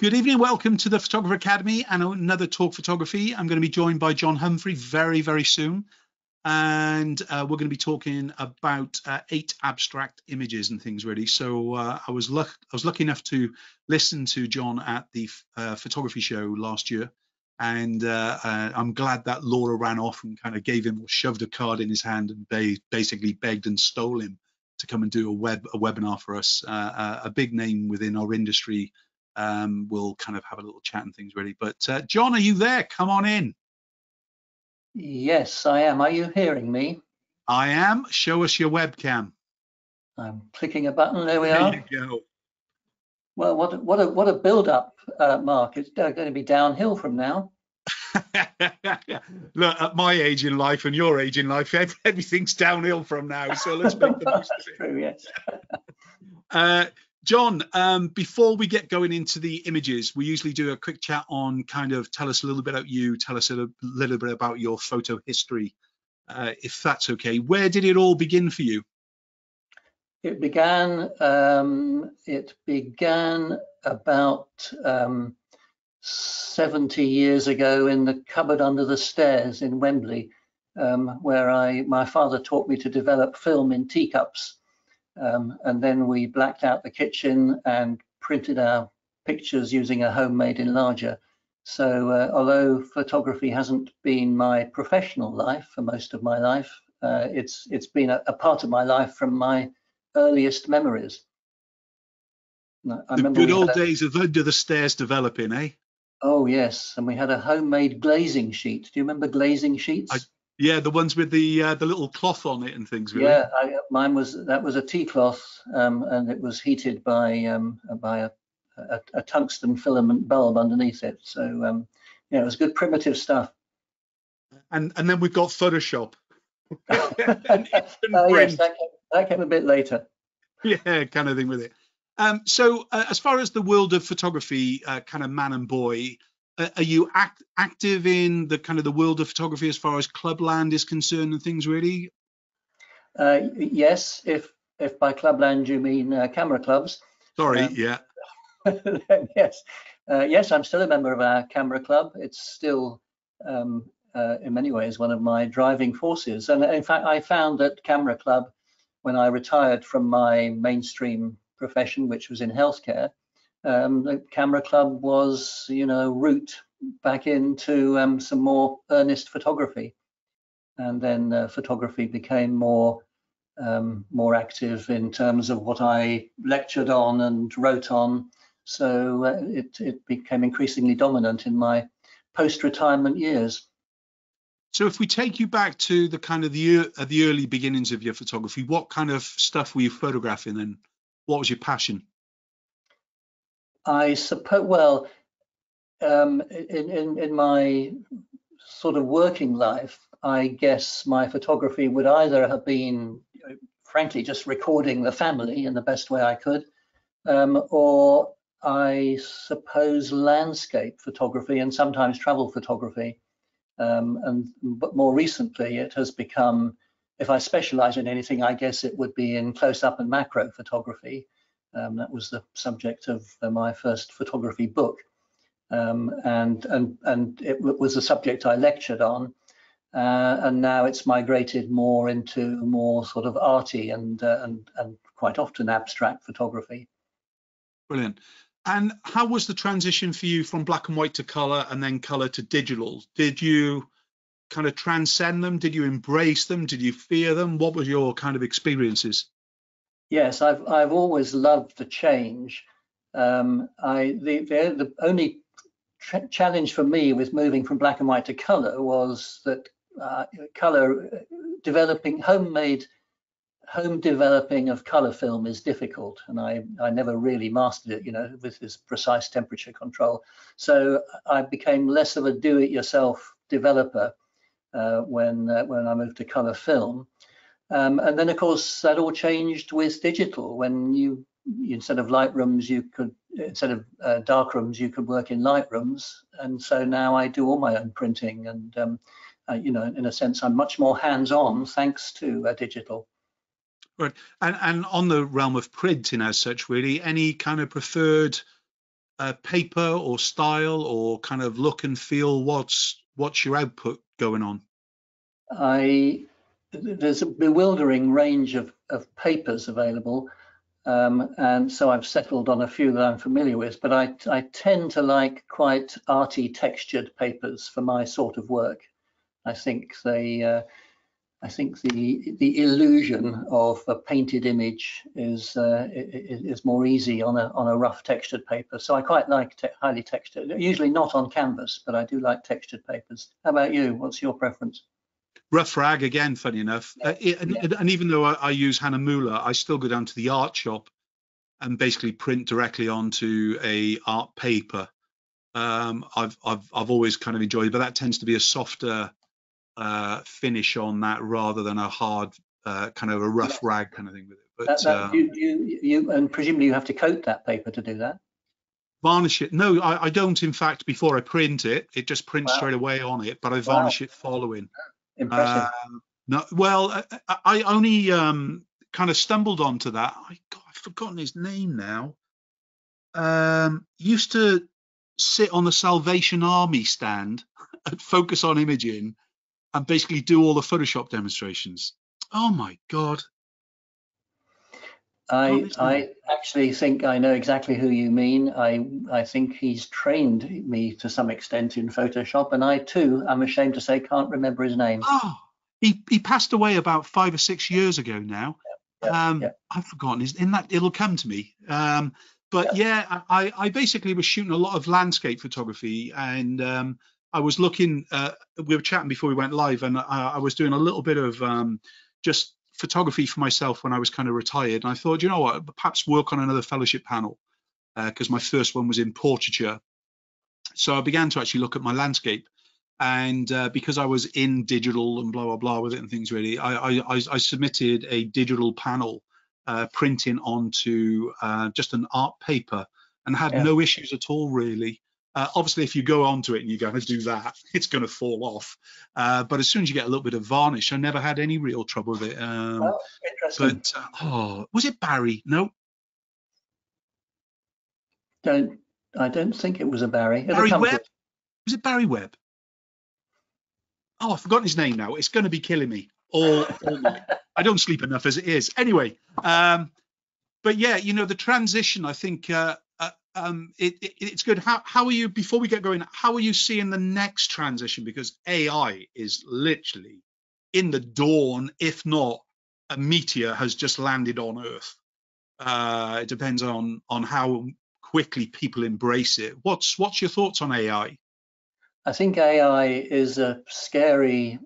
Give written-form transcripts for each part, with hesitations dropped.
Good evening, welcome to the Photographer Academy and another Talk Photography. I'm going to be joined by John Humphrey very soon, and we're going to be talking about 8 abstract images and things really. So I was lucky enough to listen to John at the photography show last year, and I'm glad that Laura ran off and kind of gave him or shoved a card in his hand and basically begged and stole him to come and do a webinar for us. A big name within our industry. We'll kind of have a little chat and things really. But John, are you there? Come on in. Yes, I am. Are you hearing me? I am. Show us your webcam. I'm clicking a button. There we are. There you go. Well, what a build-up, Mark. It's going to be downhill from now. Look, at my age in life and your age in life, everything's downhill from now. So let's make the most of it. True, yes. John, before we get going into the images, we usually do a quick chat on kind of tell us a little bit about you, tell us a little bit about your photo history, if that's okay. Where did it all begin for you? It began about 70 years ago in the cupboard under the stairs in Wembley, where my father taught me to develop film in teacups. And then we blacked out the kitchen and printed our pictures using a homemade enlarger. So although photography hasn't been my professional life for most of my life, it's been a part of my life from my earliest memories. I remember the good old days of under the stairs developing, eh? Oh yes, and we had a homemade glazing sheet. Do you remember glazing sheets? Yeah, the ones with the little cloth on it and things. Really? Yeah, mine was a tea cloth, and it was heated by a tungsten filament bulb underneath it. So yeah, it was good primitive stuff. And then we've got Photoshop. Yes, that came a bit later. Yeah, kind of thing with it. So as far as the world of photography, kind of man and boy. Are you active in the kind of the world of photography as far as Clubland is concerned and things really? Yes, if by Clubland you mean camera clubs. Sorry, yeah. Yes, yes, I'm still a member of our camera club. It's still in many ways one of my driving forces. And in fact, I found that camera club when I retired from my mainstream profession, which was in healthcare. The camera club was, you know, route back into some more earnest photography, and then photography became more active in terms of what I lectured on and wrote on. So it became increasingly dominant in my post-retirement years. So if we take you back to the kind of the early beginnings of your photography, what kind of stuff were you photographing, and what was your passion? I suppose, well, in my sort of working life, I guess my photography would either have been, frankly, just recording the family in the best way I could, or I suppose landscape photography and sometimes travel photography. But more recently, it has become, if I specialize in anything, I guess it would be in close-up and macro photography. That was the subject of my first photography book, and it was the subject I lectured on, and now it's migrated more into more sort of arty and quite often abstract photography. Brilliant. And how was the transition for you from black and white to color, and then color to digital? Did you kind of transcend them? Did you embrace them? Did you fear them? What were your kind of experiences? Yes, I've always loved the change. The only challenge for me with moving from black and white to color was that color developing, home developing of color film is difficult, and I never really mastered it, you know, with this precise temperature control. So I became less of a do-it-yourself developer when I moved to color film. And then, of course, that all changed with digital. When you instead of light rooms, you could instead of dark rooms, you could work in light rooms. And so now I do all my own printing, and you know, in a sense, I'm much more hands-on thanks to digital. Right, and on the realm of printing as such, really, any kind of preferred paper or style or kind of look and feel? What's your output going on? There's a bewildering range of papers available, and so I've settled on a few that I'm familiar with, but I tend to like quite arty textured papers for my sort of work. I think the illusion of a painted image is more easy on a rough textured paper. So I quite like highly textured, usually not on canvas, but I do like textured papers. How about you? What's your preference? Rough rag again, funny enough. Yeah. And even though I use Hahnemühle, I still go down to the art shop and basically print directly onto a art paper. I've always kind of enjoyed it, but that tends to be a softer finish on that rather than a hard kind of a rough rag kind of thing with it. But you and presumably you have to coat that paper to do that. Varnish it? No, I don't. In fact, before I print it, it just prints straight away on it. But I varnish it following. Impressive. No, well, I only kind of stumbled onto that. I've forgotten his name now. Used to sit on the Salvation Army stand at Focus on Imaging and basically do all the Photoshop demonstrations. Oh my God. I actually think I know exactly who you mean. I think he's trained me to some extent in Photoshop, and I too, I'm ashamed to say, can't remember his name. Oh, he passed away about 5 or 6 years ago now. Yeah. I've forgotten his name. It'll come to me. But yeah, I basically was shooting a lot of landscape photography, and I was looking, we were chatting before we went live, and I was doing a little bit of just photography for myself when I was kind of retired. And I thought, you know what, perhaps work on another fellowship panel, because my first one was in portraiture. So I began to actually look at my landscape, and because I was in digital and blah, blah, blah with it and things really, I submitted a digital panel printing onto just an art paper, and had no issues at all really. Obviously, if you go onto it and you're going to do that, it's going to fall off. But as soon as you get a little bit of varnish, I never had any real trouble with it. Oh, interesting. But was it Barry? No. I don't think it was a Barry. Barry Webb? Was it Barry Webb? Oh, I've forgotten his name now. It's going to be killing me all night. I don't sleep enough as it is. Anyway, but yeah, you know, the transition, I think. It's good. How are you, before we get going, how are you seeing the next transition? Because AI is literally in the dawn, if not a meteor has just landed on Earth. It depends on how quickly people embrace it. What's your thoughts on AI? I think AI is a scary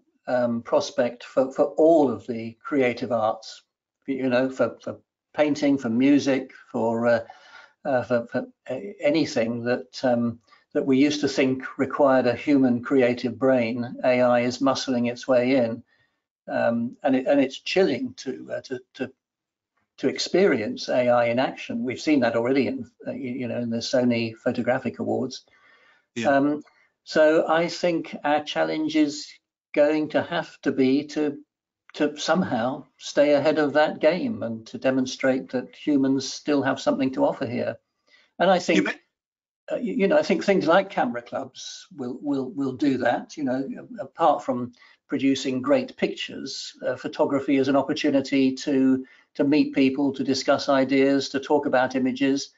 prospect for all of the creative arts, you know, for painting, for music, for anything that that we used to think required a human creative brain. AI is muscling its way in, and it's chilling to experience AI in action. We've seen that already in you know, in the Sony Photographic Awards. Yeah. So I think our challenge is going to have to be to somehow stay ahead of that game and to demonstrate that humans still have something to offer here. And I think, you know, I think things like camera clubs will do that. You know, apart from producing great pictures, photography is an opportunity to meet people, to discuss ideas, to talk about images.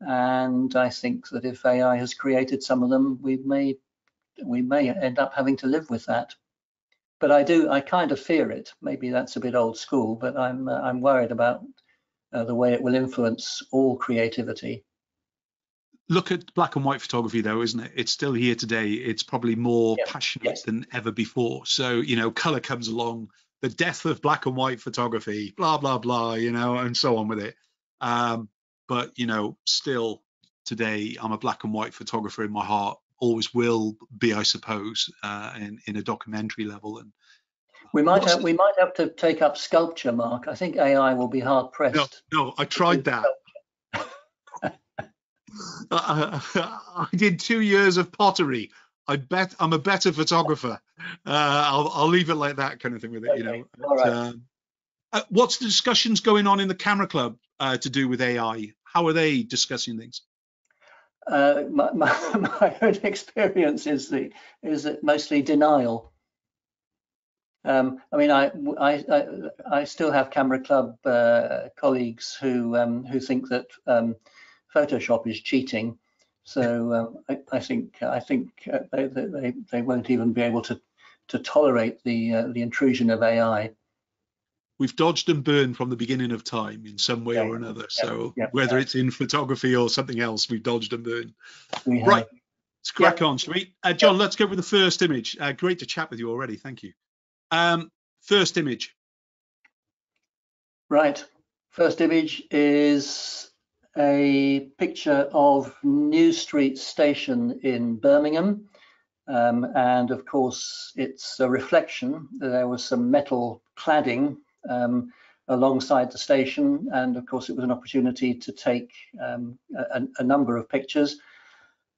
And I think that if AI has created some of them, we may end up having to live with that. But I kind of fear it. Maybe that's a bit old school, but I'm worried about the way it will influence all creativity. Look at black and white photography, though, isn't it? It's still here today. It's probably more passionate than ever before. So, you know, color comes along, the death of black and white photography, blah, blah, blah, you know, and so on with it. But, you know, still today, I'm a black and white photographer in my heart. Always will be, I suppose, in a documentary level. And we might have to take up sculpture, Mark. I think AI will be hard pressed. No, I tried that. I did 2 years of pottery. I bet I'm a better photographer. I'll leave it like that, kind of thing with it. Okay. You know. Right. What's the discussions going on in the camera club to do with AI? How are they discussing things? my own experience is mostly denial. I mean, I still have camera club colleagues who think that Photoshop is cheating. So I think they won't even be able to tolerate the intrusion of AI. We've dodged and burned from the beginning of time in some way or another. So whether it's in photography or something else, we've dodged and burned. Right, let's crack on, shall we? John, let's go with the first image. Great to chat with you already. Thank you. First image. Right. First image is a picture of New Street Station in Birmingham. And of course, it's a reflection. There was some metal cladding alongside the station. And of course, it was an opportunity to take a number of pictures.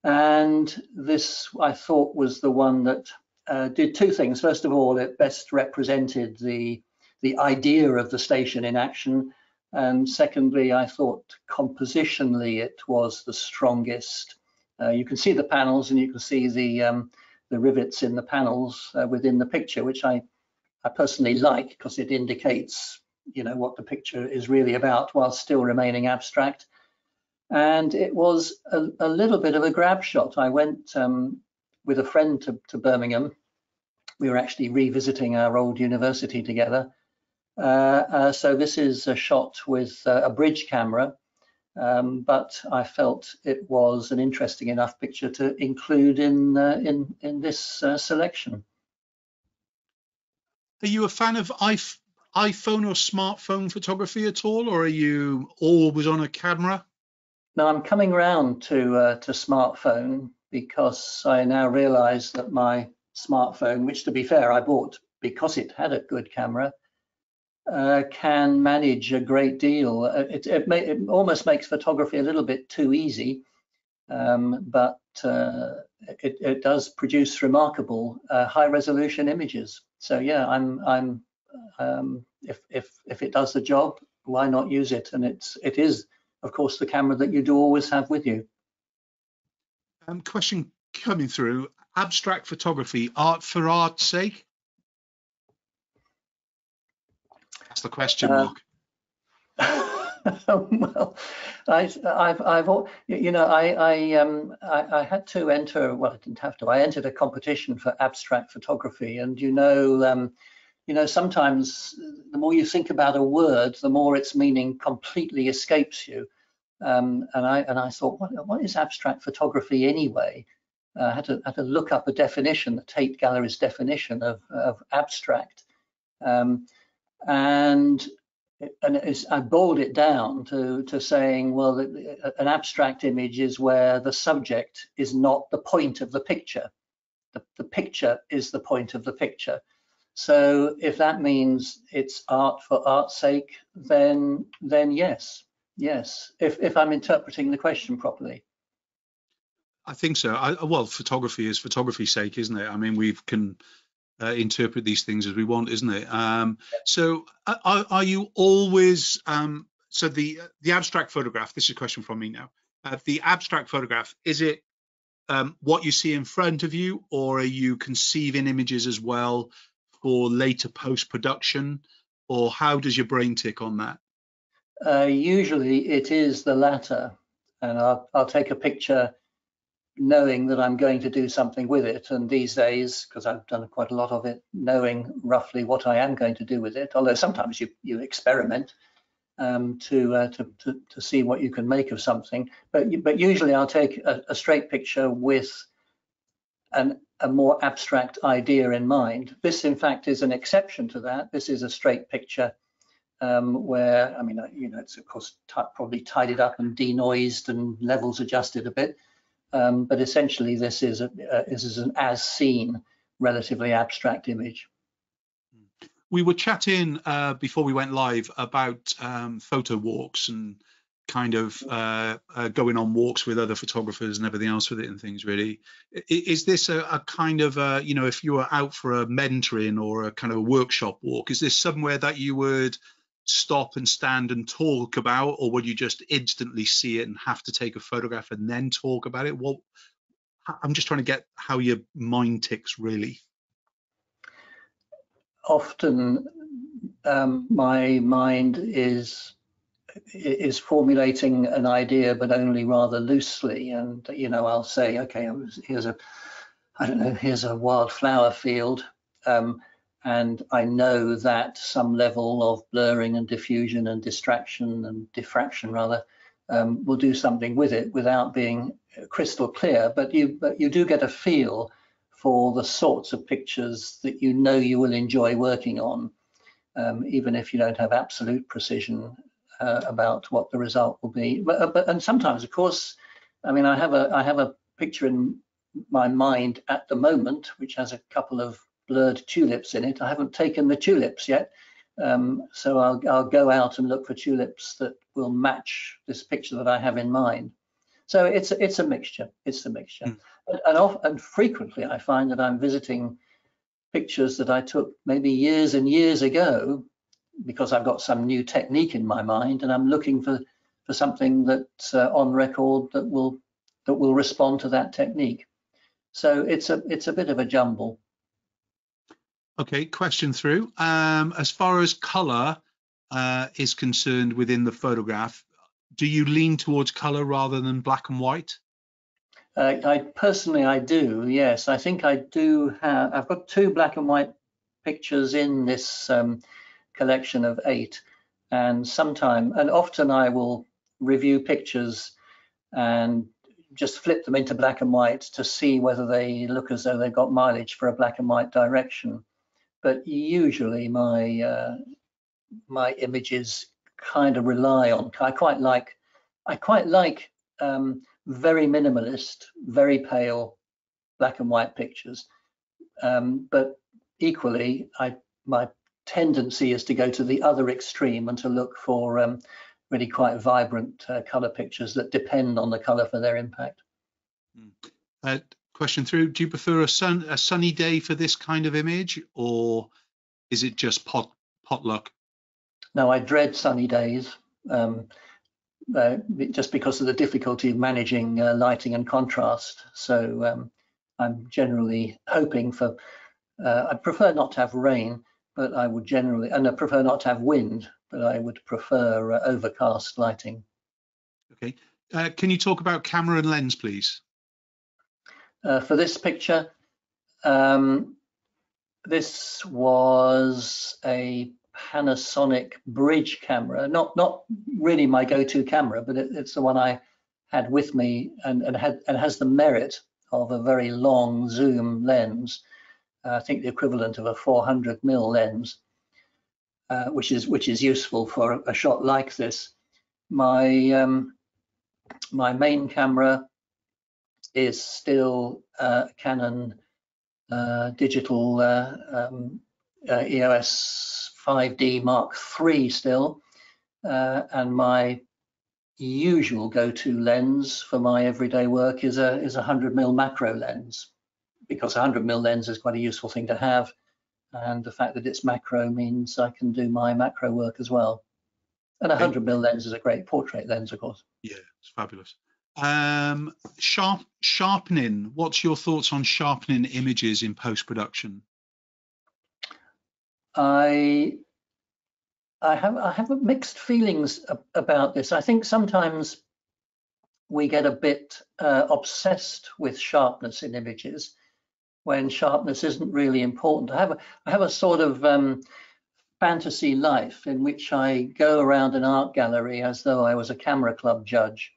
And this, I thought, was the one that did two things. First of all, it best represented the idea of the station in action. And secondly, I thought compositionally it was the strongest. You can see the panels and you can see the rivets in the panels within the picture, which I personally like because it indicates, you know, what the picture is really about while still remaining abstract. And it was a little bit of a grab shot. I went with a friend to Birmingham. We were actually revisiting our old university together. So this is a shot with a bridge camera, but I felt it was an interesting enough picture to include in this selection. Are you a fan of iPhone or smartphone photography at all, or are you always on a camera? No, I'm coming round to smartphone, because I now realize that my smartphone, which to be fair I bought because it had a good camera, can manage a great deal. It almost makes photography a little bit too easy, but it does produce remarkable high-resolution images. So yeah, if it does the job, why not use it? And it is of course the camera that you do always have with you. Question coming through: abstract photography, art for art's sake? That's the question mark. Well, I had to enter. Well, I didn't have to. I entered a competition for abstract photography, and sometimes the more you think about a word, the more its meaning completely escapes you. And I thought, what is abstract photography anyway? I had to look up a definition, the Tate Gallery's definition of abstract, and I boiled it down to saying, well, an abstract image is where the subject is not the point of the picture. The picture is the point of the picture. So if that means it's art for art's sake, then yes. Yes, if I'm interpreting the question properly. I think so. Well, photography is photography's sake, isn't it? I mean, we can interpret these things as we want, isn't it? So are you always, so the abstract photograph, this is a question from me now, the abstract photograph, is it what you see in front of you, or are you conceiving images as well for later post-production, or how does your brain tick on that? Usually it is the latter, and I'll take a picture knowing that I'm going to do something with it, and these days, because I've done quite a lot of it, knowing roughly what I am going to do with it, although sometimes you experiment to see what you can make of something, but usually I'll take a straight picture with a more abstract idea in mind. This in fact is an exception to that. This is a straight picture where, I mean, it's of course probably tidied up and denoised and levels adjusted a bit, but essentially this is an as-seen, relatively abstract image. We were chatting before we went live about photo walks and kind of going on walks with other photographers and everything else with it and things. Really, is this a kind of if you were out for a mentoring or a kind of a workshop walk, is this somewhere that you would stop and stand and talk about, or would you just instantly see it and have to take a photograph and then talk about it? Well, I'm just trying to get how your mind ticks, really. Often my mind is formulating an idea, but only rather loosely. And, you know, I'll say, okay, here's a, I don't know, here's a wildflower field. And I know that some level of blurring and diffusion and distraction and diffraction rather will do something with it without being crystal clear. But you do get a feel for the sorts of pictures that you know you will enjoy working on, even if you don't have absolute precision about what the result will be. But sometimes, of course, I mean, I have a picture in my mind at the moment which has a couple of blurred tulips in it. I haven't taken the tulips yet, so I'll go out and look for tulips that will match this picture that I have in mind. So it's a mixture. It's a mixture, and frequently I find that I'm visiting pictures that I took maybe years and years ago because I've got some new technique in my mind, and I'm looking for something that's on record that will respond to that technique. So it's a bit of a jumble. Okay, question through. As far as color is concerned within the photograph, do you lean towards color rather than black and white? I personally do, yes. I think I do have, I've got two black and white pictures in this collection of 8, and often I will review pictures and just flip them into black and white to see whether they look as though they've got mileage for a black and white direction. But usually my images kind of rely on, I quite like very minimalist, very pale black and white pictures. But equally, my tendency is to go to the other extreme and to look for really quite vibrant color pictures that depend on the color for their impact. Question through, do you prefer a sunny day for this kind of image, or is it just potluck? No, I dread sunny days, just because of the difficulty of managing lighting and contrast. So I'm generally hoping for, I prefer not to have rain, but I would generally, and I prefer not to have wind, but I would prefer overcast lighting. Okay, can you talk about camera and lens, please? For this picture, this was a Panasonic bridge camera, not really my go-to camera, but it's the one I had with me and has the merit of a very long zoom lens. I think the equivalent of a 400mm lens, which is useful for a shot like this. My main camera is still Canon digital EOS 5D Mark III still, and my usual go-to lens for my everyday work is a 100mm macro lens, because a 100mm lens is quite a useful thing to have, and the fact that it's macro means I can do my macro work as well. And a 100mm lens is a great portrait lens, of course. Yeah, it's fabulous. Sharpening, what's your thoughts on sharpening images in post-production? I have mixed feelings about this. I think sometimes we get a bit obsessed with sharpness in images when sharpness isn't really important. I have a sort of fantasy life in which I go around an art gallery as though I was a camera club judge.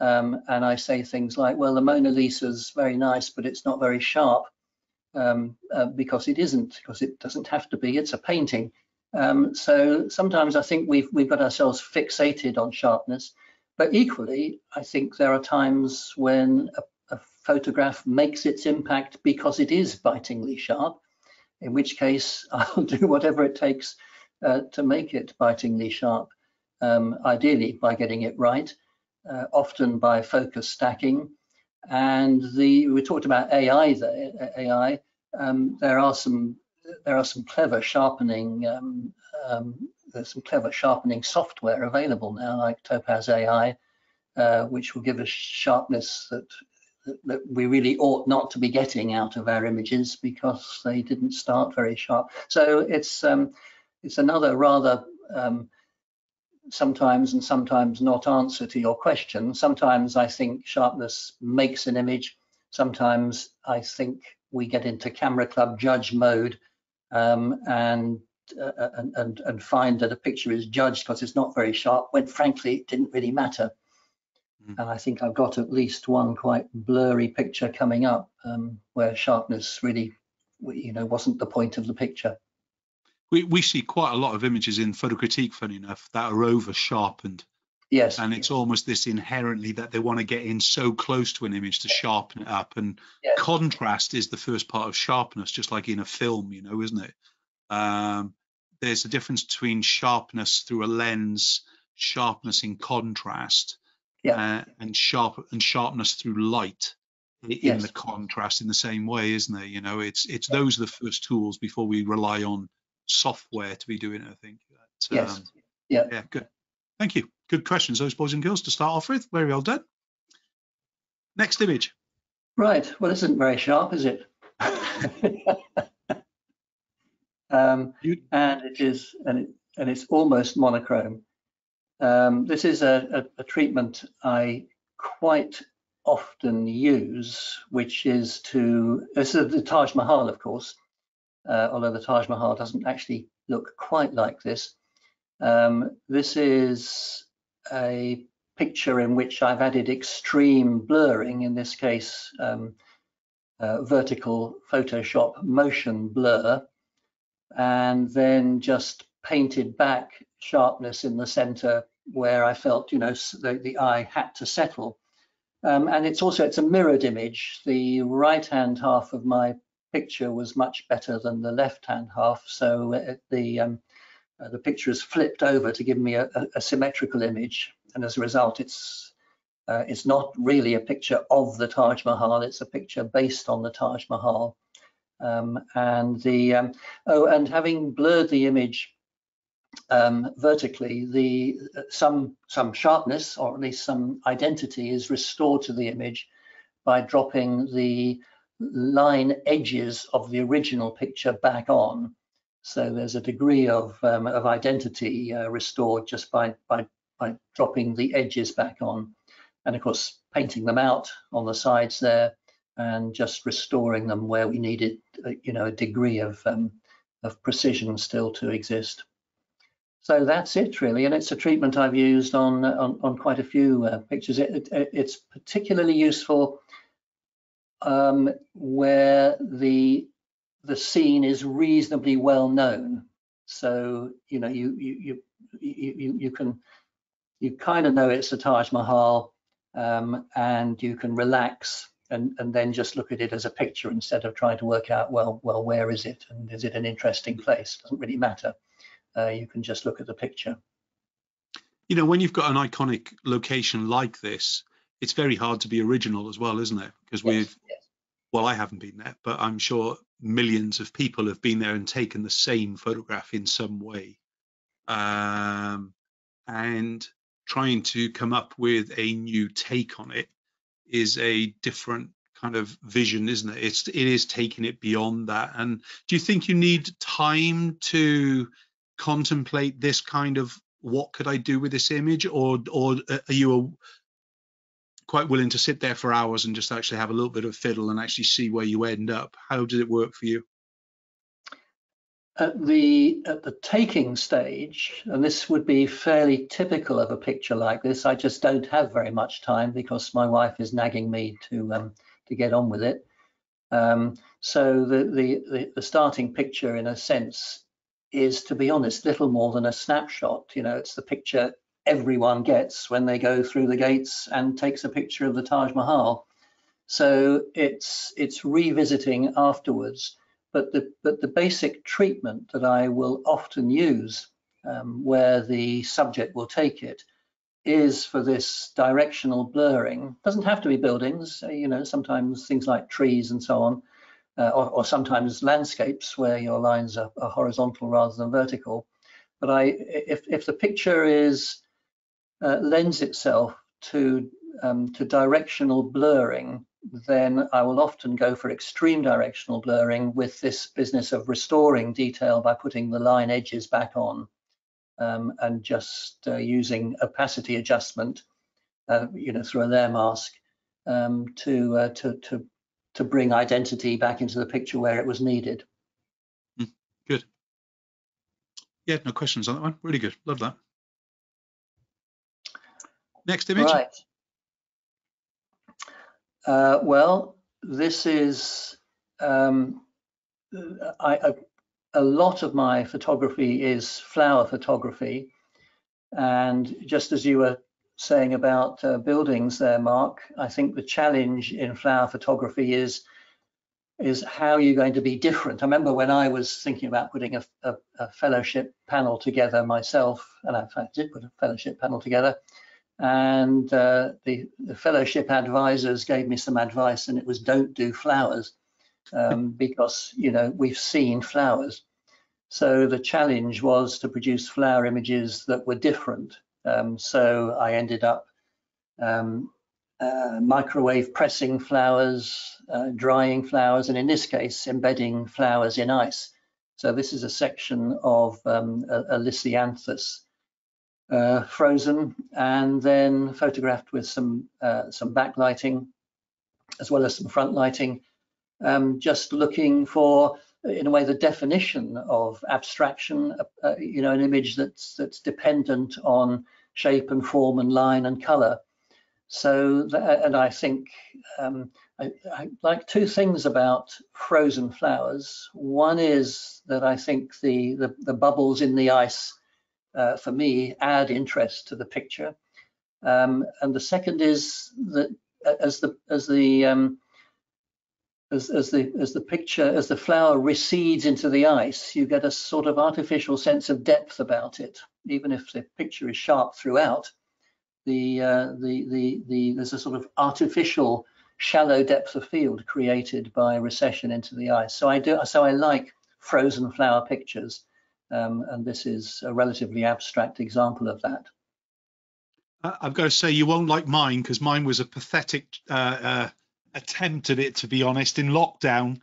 And I say things like, well, the Mona Lisa's very nice, but it's not very sharp, because it isn't, because it doesn't have to be, it's a painting. So sometimes I think we've got ourselves fixated on sharpness, but equally, I think there are times when a photograph makes its impact because it is bitingly sharp, in which case I'll do whatever it takes to make it bitingly sharp, ideally by getting it right. Often by focus stacking, and we talked about AI there. AI, there are some clever sharpening there's some clever sharpening software available now, like Topaz AI, which will give us sharpness that we really ought not to be getting out of our images because they didn't start very sharp. So it's another rather sometimes and sometimes not answer to your question. Sometimes I think sharpness makes an image. Sometimes I think we get into camera club judge mode and find that a picture is judged because it's not very sharp when frankly it didn't really matter. And I think I've got at least one quite blurry picture coming up where sharpness really, you know, wasn't the point of the picture. We see quite a lot of images in photocritique, funny enough, that are over sharpened. Yes. And it's almost this inherently that they want to get in so close to an image to sharpen it up. And contrast is the first part of sharpness, just like in a film, you know, isn't it? There's a difference between sharpness through a lens, sharpness in contrast. And sharpness through light in the contrast in the same way, isn't it? You know, it's those are the first tools before we rely on software to be doing it, I think. But, yeah, good. Thank you. Good questions, those boys and girls, to start off with. Very well done. Next image. Right. Well, it isn't very sharp, is it? and it's almost monochrome. This is a treatment I quite often use, which is to, this is the Taj Mahal, of course, although the Taj Mahal doesn't actually look quite like this. This is a picture in which I've added extreme blurring, in this case, vertical Photoshop motion blur, and then just painted back sharpness in the center where I felt, you know, the eye had to settle. And it's also, it's a mirrored image. The right-hand half of my picture was much better than the left-hand half. So the picture is flipped over to give me a symmetrical image. And as a result, it's not really a picture of the Taj Mahal. It's a picture based on the Taj Mahal. And having blurred the image vertically, some sharpness, or at least some identity, is restored to the image by dropping the line edges of the original picture back on. So there's a degree of identity restored just by dropping the edges back on, and of course painting them out on the sides there, and just restoring them where we needed, you know, a degree of precision still to exist. So that's it really, and it's a treatment I've used on quite a few pictures. It's particularly useful where the scene is reasonably well known. So you know you kind of know it's the Taj Mahal, and you can relax and then just look at it as a picture instead of trying to work out well where is it and is it an interesting place? Doesn't really matter. You can just look at the picture. You know, when you've got an iconic location like this, it's very hard to be original as well, isn't it? Because well, I haven't been there, but I'm sure millions of people have been there and taken the same photograph in some way. And trying to come up with a new take on it is a different kind of vision, isn't it? It is taking it beyond that. And do you think you need time to contemplate this kind of what could I do with this image, or are you quite willing to sit there for hours and just actually have a little bit of fiddle and actually see where you end up? How did it work for you? At the taking stage, and this would be fairly typical of a picture like this, I just don't have very much time because my wife is nagging me to get on with it. So the starting picture, in a sense, is, to be honest, little more than a snapshot. You know, it's the picture everyone gets when they go through the gates and takes a picture of the Taj Mahal. So it's revisiting afterwards. But the basic treatment that I will often use where the subject will take it is for this directional blurring. Doesn't have to be buildings. You know, sometimes things like trees and so on. Or sometimes landscapes where your lines are horizontal rather than vertical, But if the picture is lends itself to directional blurring, then I will often go for extreme directional blurring with this business of restoring detail by putting the line edges back on and just using opacity adjustment, through a layer mask to bring identity back into the picture where it was needed. Good. Yeah, no questions on that one. Really good. Love that. Next image. Right. Well, this is a lot of my photography is flower photography, and just as you were saying about buildings there, Mark, I think the challenge in flower photography is how you're going to be different. I remember when I was thinking about putting a fellowship panel together myself, and in fact did put a fellowship panel together, and the fellowship advisors gave me some advice, and it was don't do flowers because we've seen flowers. So the challenge was to produce flower images that were different. So I ended up microwave pressing flowers, drying flowers, and in this case embedding flowers in ice. So this is a section of a Lysianthus frozen and then photographed with some backlighting as well as some front lighting, just looking for, in a way, the definition of abstraction, an image that's dependent on shape and form and line and color. So that, and I think I like two things about frozen flowers. One is that I think the bubbles in the ice for me add interest to the picture, and the second is that as the flower recedes into the ice, you get a sort of artificial sense of depth about it. Even if the picture is sharp throughout, there's a sort of artificial shallow depth of field created by recession into the ice. So I like frozen flower pictures. And this is a relatively abstract example of that. I've got to say, you won't like mine, because mine was a pathetic attempt at it, to be honest, in lockdown,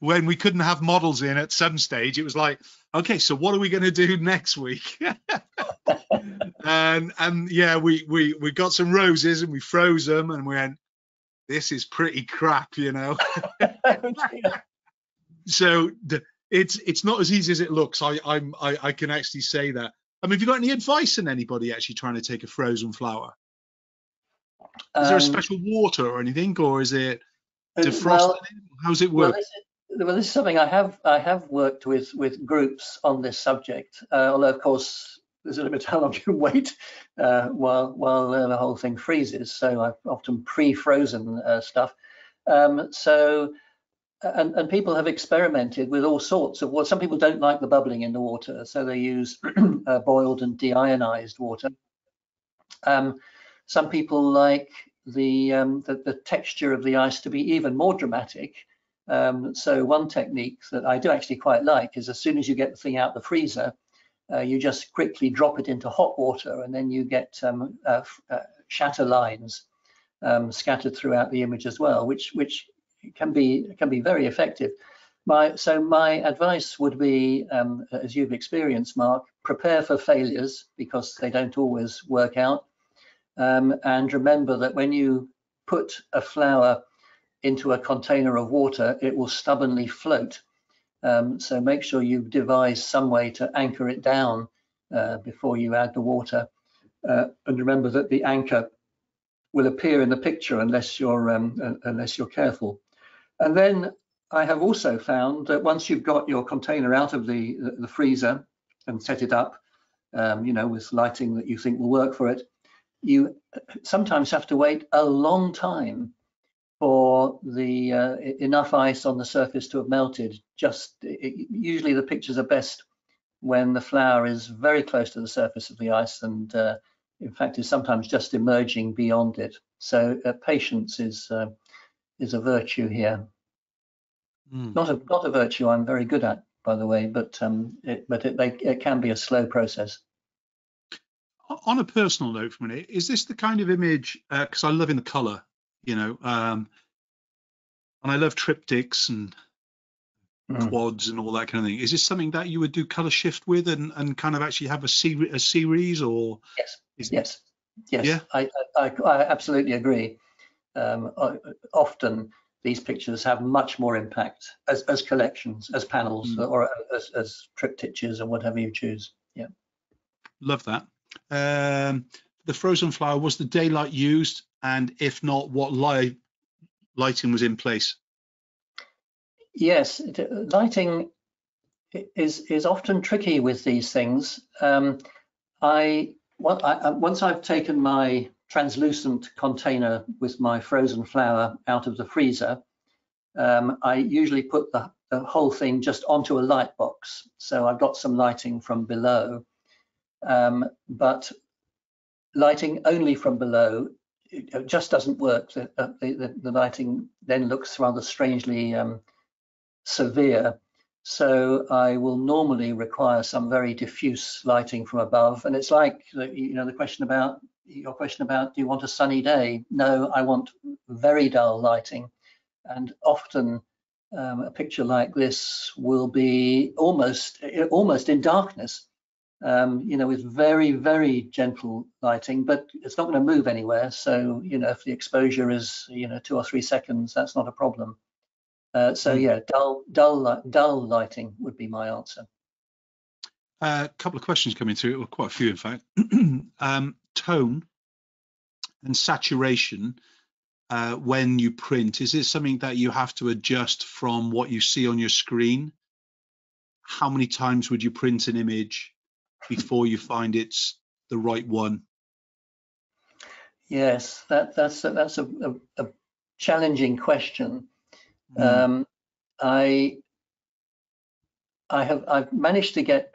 when we couldn't have models in at some stage. It was like, okay, so what are we going to do next week? and yeah, we got some roses and we froze them and we went, this is pretty crap, So it's not as easy as it looks. I can actually say that. I mean, have you got any advice on anybody actually trying to take a frozen flower? Is there a special water or anything, or is it defrosted? Well, how does it work? Well, this is something I have worked with groups on this subject. Although of course there's a limit how long you can wait while the whole thing freezes. So I've often pre-frozen stuff. And people have experimented with all sorts of, well, some people don't like the bubbling in the water, so they use boiled and deionized water. Some people like the texture of the ice to be even more dramatic. So one technique that I do actually quite like is, as soon as you get the thing out the freezer, you just quickly drop it into hot water, and then you get shatter lines scattered throughout the image as well, which can be very effective. So my advice would be, as you've experienced, Mark, prepare for failures, because they don't always work out. And remember that when you put a flower into a container of water, it will stubbornly float. So make sure you devise some way to anchor it down before you add the water. And remember that the anchor will appear in the picture unless you're careful. And then I have also found that once you've got your container out of the freezer and set it up, with lighting that you think will work for it, you sometimes have to wait a long time for the enough ice on the surface to have melted. Usually the pictures are best when the flower is very close to the surface of the ice, and in fact is sometimes just emerging beyond it. So patience is a virtue here. Not a virtue I'm very good at, by the way, but it can be a slow process. On a personal note for a minute, is this the kind of image, because I love in the color, you know, and I love triptychs and quads and all that kind of thing. Is this something that you would do color shift with and kind of actually have a series or? Yes. Yeah? I absolutely agree. Often these pictures have much more impact as collections, as panels, or as triptychs or whatever you choose. Yeah. Love that. The frozen flower, was the daylight used, and if not, what lighting was in place? Yes, lighting is often tricky with these things. Once I've taken my translucent container with my frozen flower out of the freezer, I usually put the whole thing just onto a light box, so I've got some lighting from below. But lighting only from below, it just doesn't work. The lighting then looks rather strangely severe, so I will normally require some very diffuse lighting from above. And it's like, you know, your question about do you want a sunny day? No, I want very dull lighting, and often a picture like this will be almost in darkness, you know, with very, very gentle lighting, but it's not going to move anywhere. So, you know, if the exposure is, you know, 2 or 3 seconds, that's not a problem. So yeah, dull lighting would be my answer. A couple of questions coming through, or quite a few in fact. Tone and saturation when you print, is this something that you have to adjust from what you see on your screen? How many times would you print an image before you find it's the right one? Yes, that's a challenging question. I've managed to get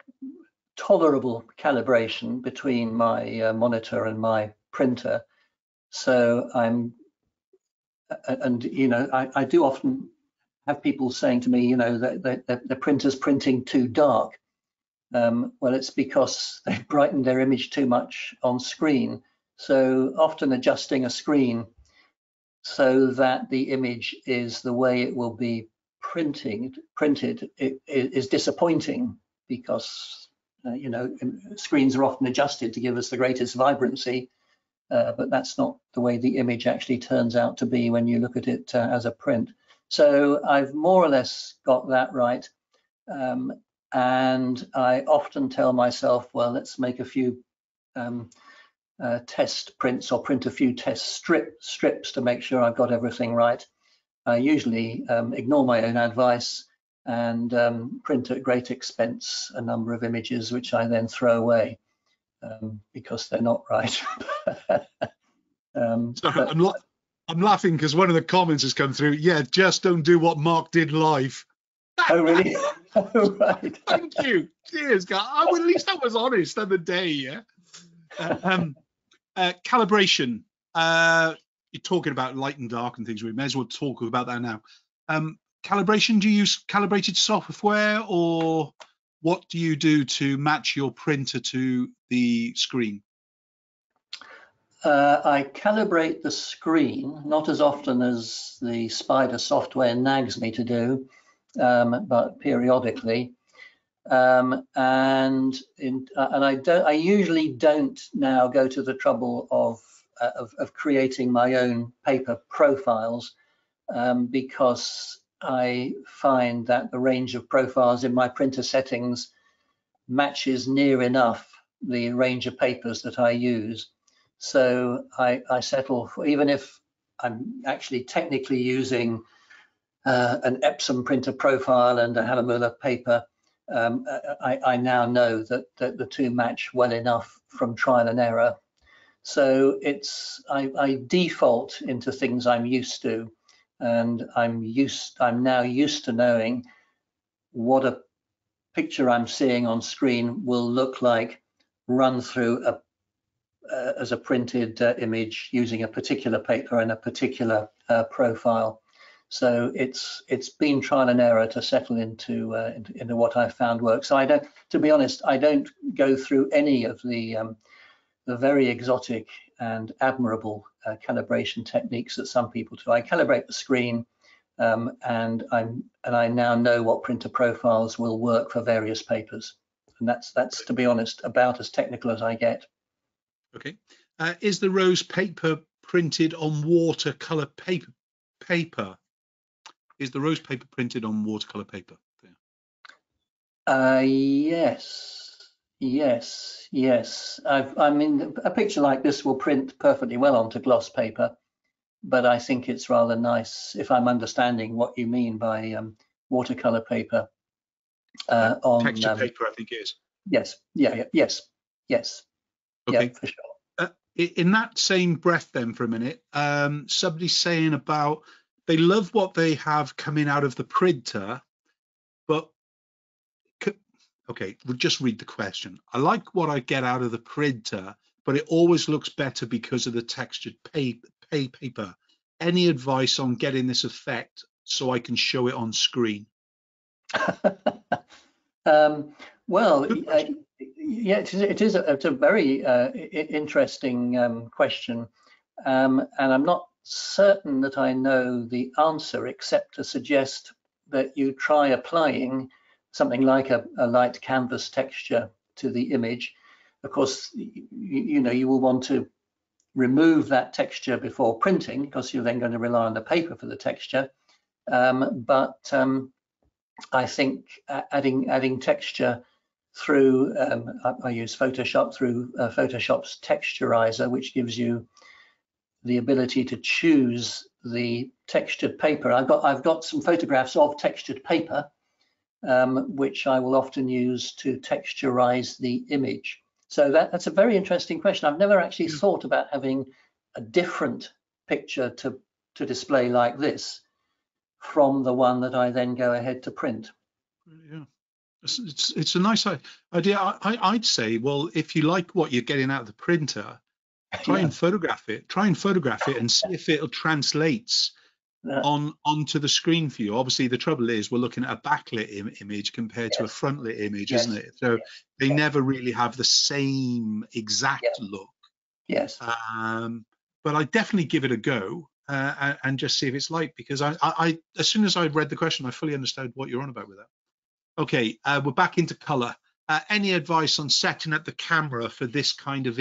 tolerable calibration between my monitor and my printer, so I do often have people saying to me, you know, that the printer's printing too dark. Well, it's because they've brightened their image too much on screen. So often adjusting a screen so that the image is the way it will be printed is disappointing, because you know, screens are often adjusted to give us the greatest vibrancy, but that's not the way the image actually turns out to be when you look at it as a print. So I've more or less got that right. And I often tell myself, well, let's make a few test prints, or print a few test strips to make sure I've got everything right. I usually ignore my own advice and print at great expense a number of images, which I then throw away because they're not right. Sorry, I'm laughing because one of the comments has come through. Yeah, just don't do what Mark did live. Oh, really? Oh, right. Thank you. Cheers, guy. Well, at least I was honest the other day, yeah? Calibration. You're talking about light and dark and things. We may as well talk about that now. Calibration, do you use calibrated software, or what do you do to match your printer to the screen? I calibrate the screen, not as often as the Spider software nags me to do. But periodically, I usually don't now go to the trouble of creating my own paper profiles, because I find that the range of profiles in my printer settings matches near enough the range of papers that I use. So I settle for, even if I'm actually technically using an Epson printer profile and a Hahnemühle paper, I now know that the two match well enough from trial and error. So I default into things I'm used to, and I'm now used to knowing what a picture I'm seeing on screen will look like run through as a printed image using a particular paper and a particular profile. So it's been trial and error to settle into what I found works. So I don't, to be honest, I don't go through any of the very exotic and admirable calibration techniques that some people do. I calibrate the screen, and I now know what printer profiles will work for various papers, and that's, to be honest, about as technical as I get. Okay, is the rose paper printed on watercolor paper? Is the rose paper printed on watercolor paper? Yeah. Yes. I mean, a picture like this will print perfectly well onto gloss paper, but I think it's rather nice, if I'm understanding what you mean by watercolor paper, on texture paper, I think it is. Yes. Yes. Okay. Yeah, for sure. In that same breath then, for a minute, somebody's saying about they love what they have coming out of the printer, but okay, we'll just read the question. I like what I get out of the printer, but it always looks better because of the textured paper. Any advice on getting this effect so I can show it on screen? Well, yeah, it's a very interesting question, and I'm not certain that I know the answer, except to suggest that you try applying something like a light canvas texture to the image. Of course, you will want to remove that texture before printing, because you're then going to rely on the paper for the texture. But I think adding texture through, I use Photoshop, through Photoshop's texturizer, which gives you the ability to choose the textured paper. I've got some photographs of textured paper, which I will often use to texturize the image. So that's a very interesting question. I've never actually thought about having a different picture to display like this from the one that I then go ahead to print. Yeah. It's a nice idea. I'd say, well, if you like what you're getting out of the printer, try and photograph it. Try and photograph it and see if it'll translates onto the screen for you. Obviously, the trouble is we're looking at a backlit image compared to a frontlit image, isn't it? So they never really have the same exact look. Yes. But I definitely give it a go and just see if it's like, because I as soon as I read the question, I fully understood what you're on about with that. Okay, we're back into color. Any advice on setting up the camera for this kind of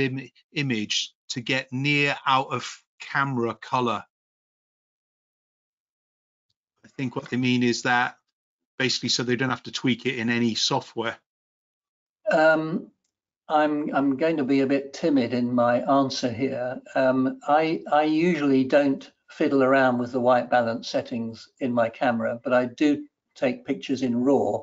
image to get near out of camera color? I think what they mean is that basically so they don't have to tweak it in any software. I'm going to be a bit timid in my answer here. I usually don't fiddle around with the white balance settings in my camera, but I do take pictures in RAW.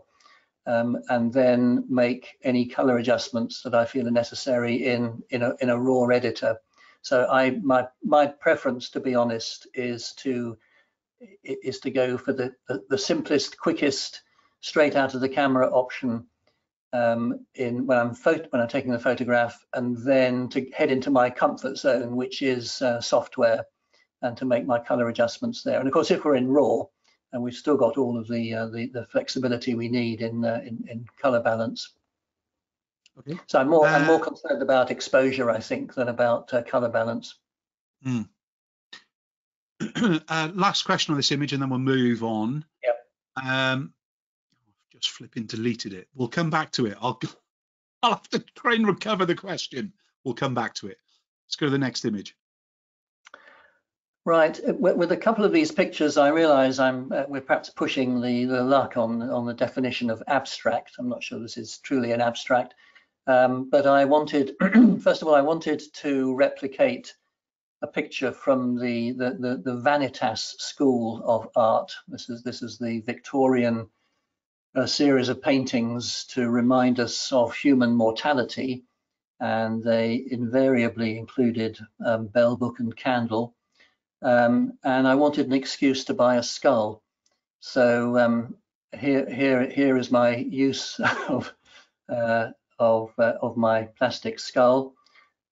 And then make any color adjustments that I feel are necessary in a RAW editor. So my preference, to be honest, is to go for the simplest, quickest, straight out of the camera option when I'm taking the photograph, and then to head into my comfort zone, which is software, and to make my color adjustments there. And of course, if we're in RAW, and we've still got all of the flexibility we need in color balance. Okay. So I'm more concerned about exposure, I think, than about color balance. Mm. Last question on this image, and then we'll move on. Yep. Just flipping deleted it. We'll come back to it. I'll have to try and recover the question. We'll come back to it. Let's go to the next image. Right, with a couple of these pictures, I realise we're perhaps pushing the luck on the definition of abstract. I'm not sure this is truly an abstract, but I wanted, first of all, I wanted to replicate a picture from the Vanitas school of art. This is the Victorian series of paintings to remind us of human mortality, and they invariably included bell, book, and candle. And I wanted an excuse to buy a skull, so here is my use of my plastic skull.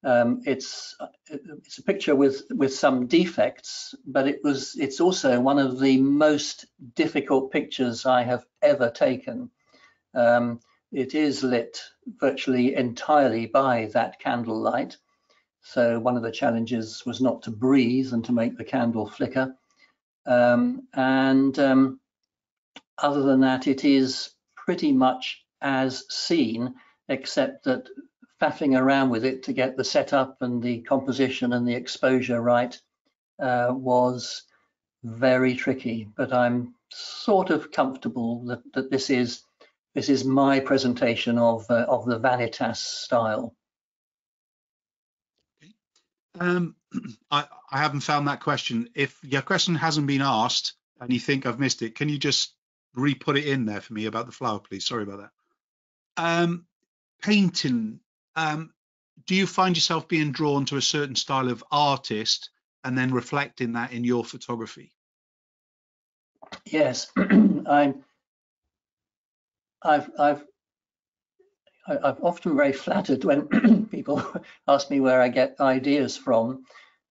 It's a picture with some defects, but it's also one of the most difficult pictures I have ever taken. It is lit virtually entirely by that candlelight, so one of the challenges was not to breathe and to make the candle flicker. Other than that, it is pretty much as seen, except that faffing around with it to get the setup and the composition and the exposure right was very tricky. But I'm sort of comfortable that this is my presentation of the Vanitas style. Okay. I haven't found that question. If your question hasn't been asked and you think I've missed it, can you just re-put it in there for me about the flower, please? Sorry about that. Painting. Do you find yourself being drawn to a certain style of artist and then reflecting that in your photography? Yes, I'm often very flattered when people ask me where I get ideas from,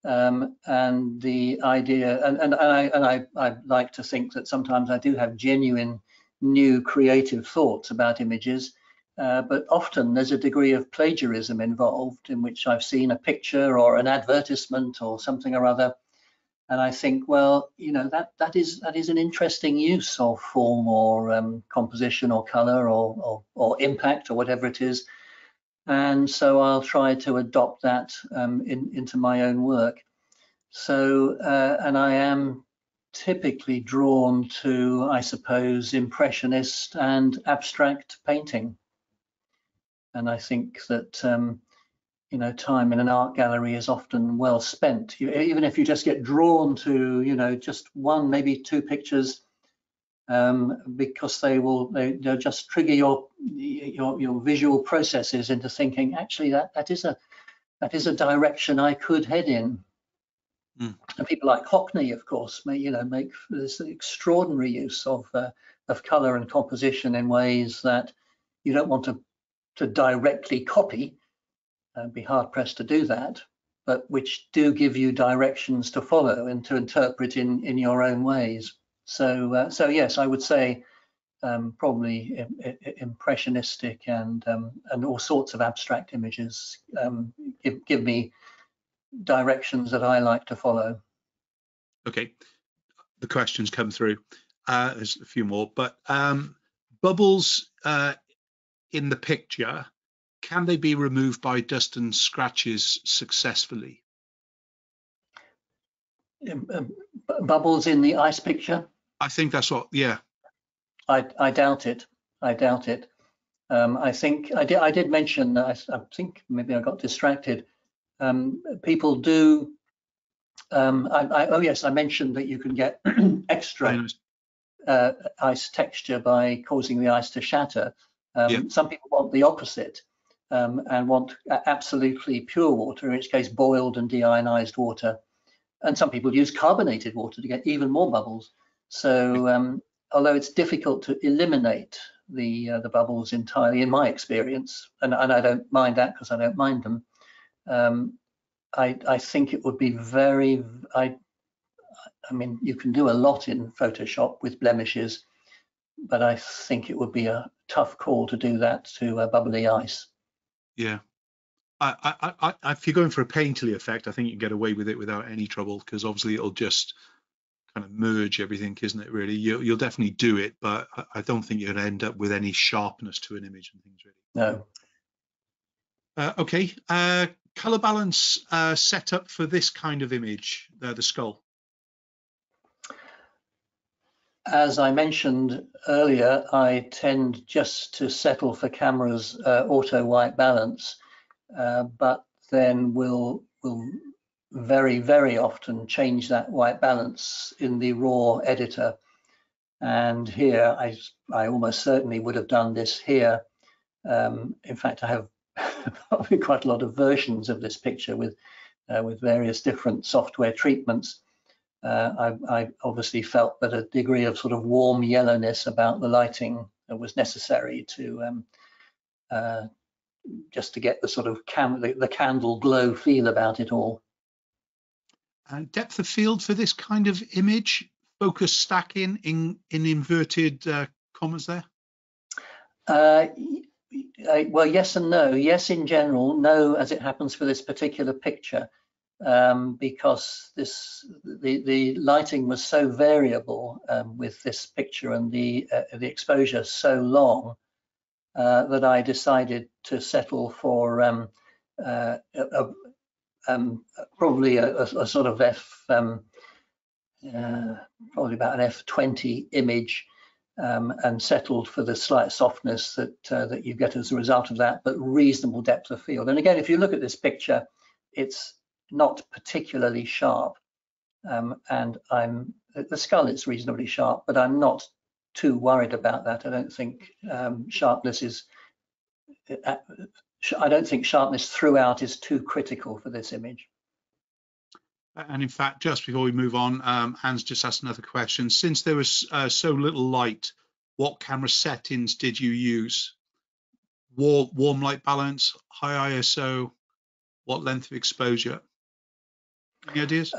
and the idea, and I like to think that sometimes I do have genuine new creative thoughts about images. But often there's a degree of plagiarism involved, in which I've seen a picture or an advertisement or something or other, and I think, well, you know, that is an interesting use of form or composition or color or impact or whatever it is, and so I'll try to adopt that into my own work. So, and I am typically drawn to, I suppose, impressionist and abstract painting. And I think that, you know, time in an art gallery is often well spent. Even if you just get drawn to, you know, just one, maybe two pictures, because they'll just trigger your visual processes into thinking, actually, that is a direction I could head in. Mm. And people like Hockney, of course, make this extraordinary use of color and composition in ways that you don't want to directly copy, and be hard pressed to do that, but which do give you directions to follow and to interpret in your own ways. So, so yes, I would say probably impressionistic and all sorts of abstract images give me directions that I like to follow. Okay, the questions come through. There's a few more, but bubbles in the picture, can they be removed by dust and scratches successfully? Bubbles in the ice picture? I think that's what, yeah. I doubt it. I doubt it. I think I did mention, I think maybe I got distracted. People do, oh yes, I mentioned that you can get extra ice texture by causing the ice to shatter. Yeah. Some people want the opposite and want absolutely pure water, in which case boiled and deionized water. And some people use carbonated water to get even more bubbles. So although it's difficult to eliminate the bubbles entirely, in my experience, and I don't mind that because I don't mind them, I think it would be very, I mean, you can do a lot in Photoshop with blemishes, but I think it would be a tough call to do that to bubbly ice. Yeah, I if you're going for a painterly effect, I think you can get away with it without any trouble, because obviously it'll just kind of merge everything, isn't it? Really, you'll definitely do it, but I don't think you'd end up with any sharpness to an image and things. Really, no. Okay, color balance setup for this kind of image, the skull. As I mentioned earlier, I tend just to settle for cameras auto white balance, but then will very, very often change that white balance in the raw editor. And here, I almost certainly would have done this here. In fact, I have probably quite a lot of versions of this picture with various different software treatments. I obviously felt that a degree of sort of warm yellowness about the lighting was necessary just to get the sort of candle glow feel about it all. And depth of field for this kind of image, focus stacking in inverted commas there? Well, yes and no. Yes, in general, no, as it happens for this particular picture, because the lighting was so variable with this picture and the exposure so long that I decided to settle for probably a sort of probably about an f/20 image, and settled for the slight softness that that you get as a result of that, but reasonable depth of field. And again, if you look at this picture, it's not particularly sharp, and the skull is reasonably sharp, but I'm not too worried about that. I don't think sharpness is. I don't think sharpness throughout is too critical for this image. And in fact, just before we move on, Anne's just asked another question. Since there was so little light, what camera settings did you use? Warm light balance, high ISO, what length of exposure? Any ideas?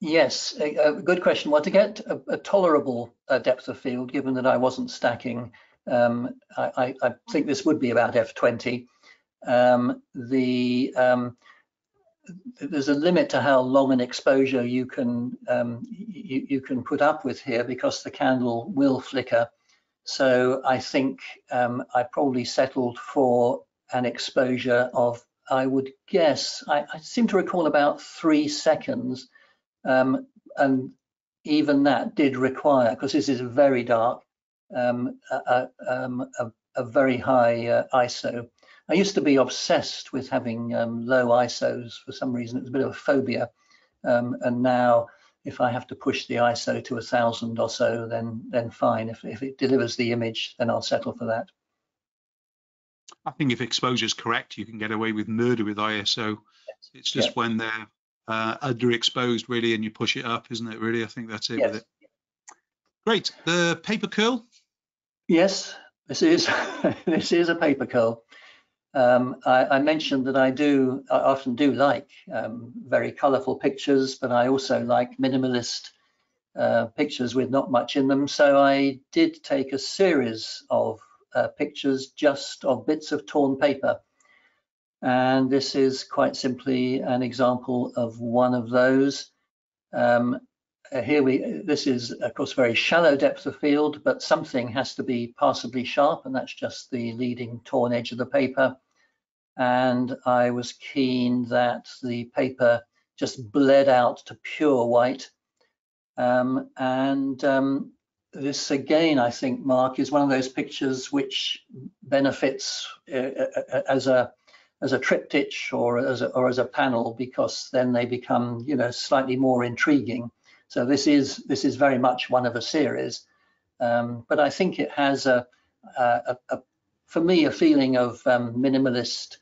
Yes, a good question. Well, to get a tolerable depth of field, given that I wasn't stacking, I think this would be about f/20. There's a limit to how long an exposure you can put up with here, because the candle will flicker. So I think I probably settled for an exposure of, I would guess, I seem to recall about 3 seconds, and even that did require, because this is very dark, a very high ISO. I used to be obsessed with having low ISOs for some reason. It was a bit of a phobia, and now if I have to push the ISO to 1,000 or so, then fine. If it delivers the image, then I'll settle for that. I think if exposure is correct, you can get away with murder with ISO. Yes. It's just, yes, when they're underexposed, really, and you push it up, isn't it? Really, I think that's it. Yes. With it. Great. The paper curl. Yes, this is this is a paper curl. I mentioned that I often do like very colourful pictures, but I also like minimalist pictures with not much in them. So I did take a series of pictures just of bits of torn paper. And this is quite simply an example of one of those. This is, of course, very shallow depth of field, but something has to be passably sharp, and that's just the leading torn edge of the paper. And I was keen that the paper just bled out to pure white. This again, I think, Mark, is one of those pictures which benefits as a triptych or as a panel, because then they become, you know, slightly more intriguing. So this is very much one of a series, but I think it has for me, a feeling of minimalist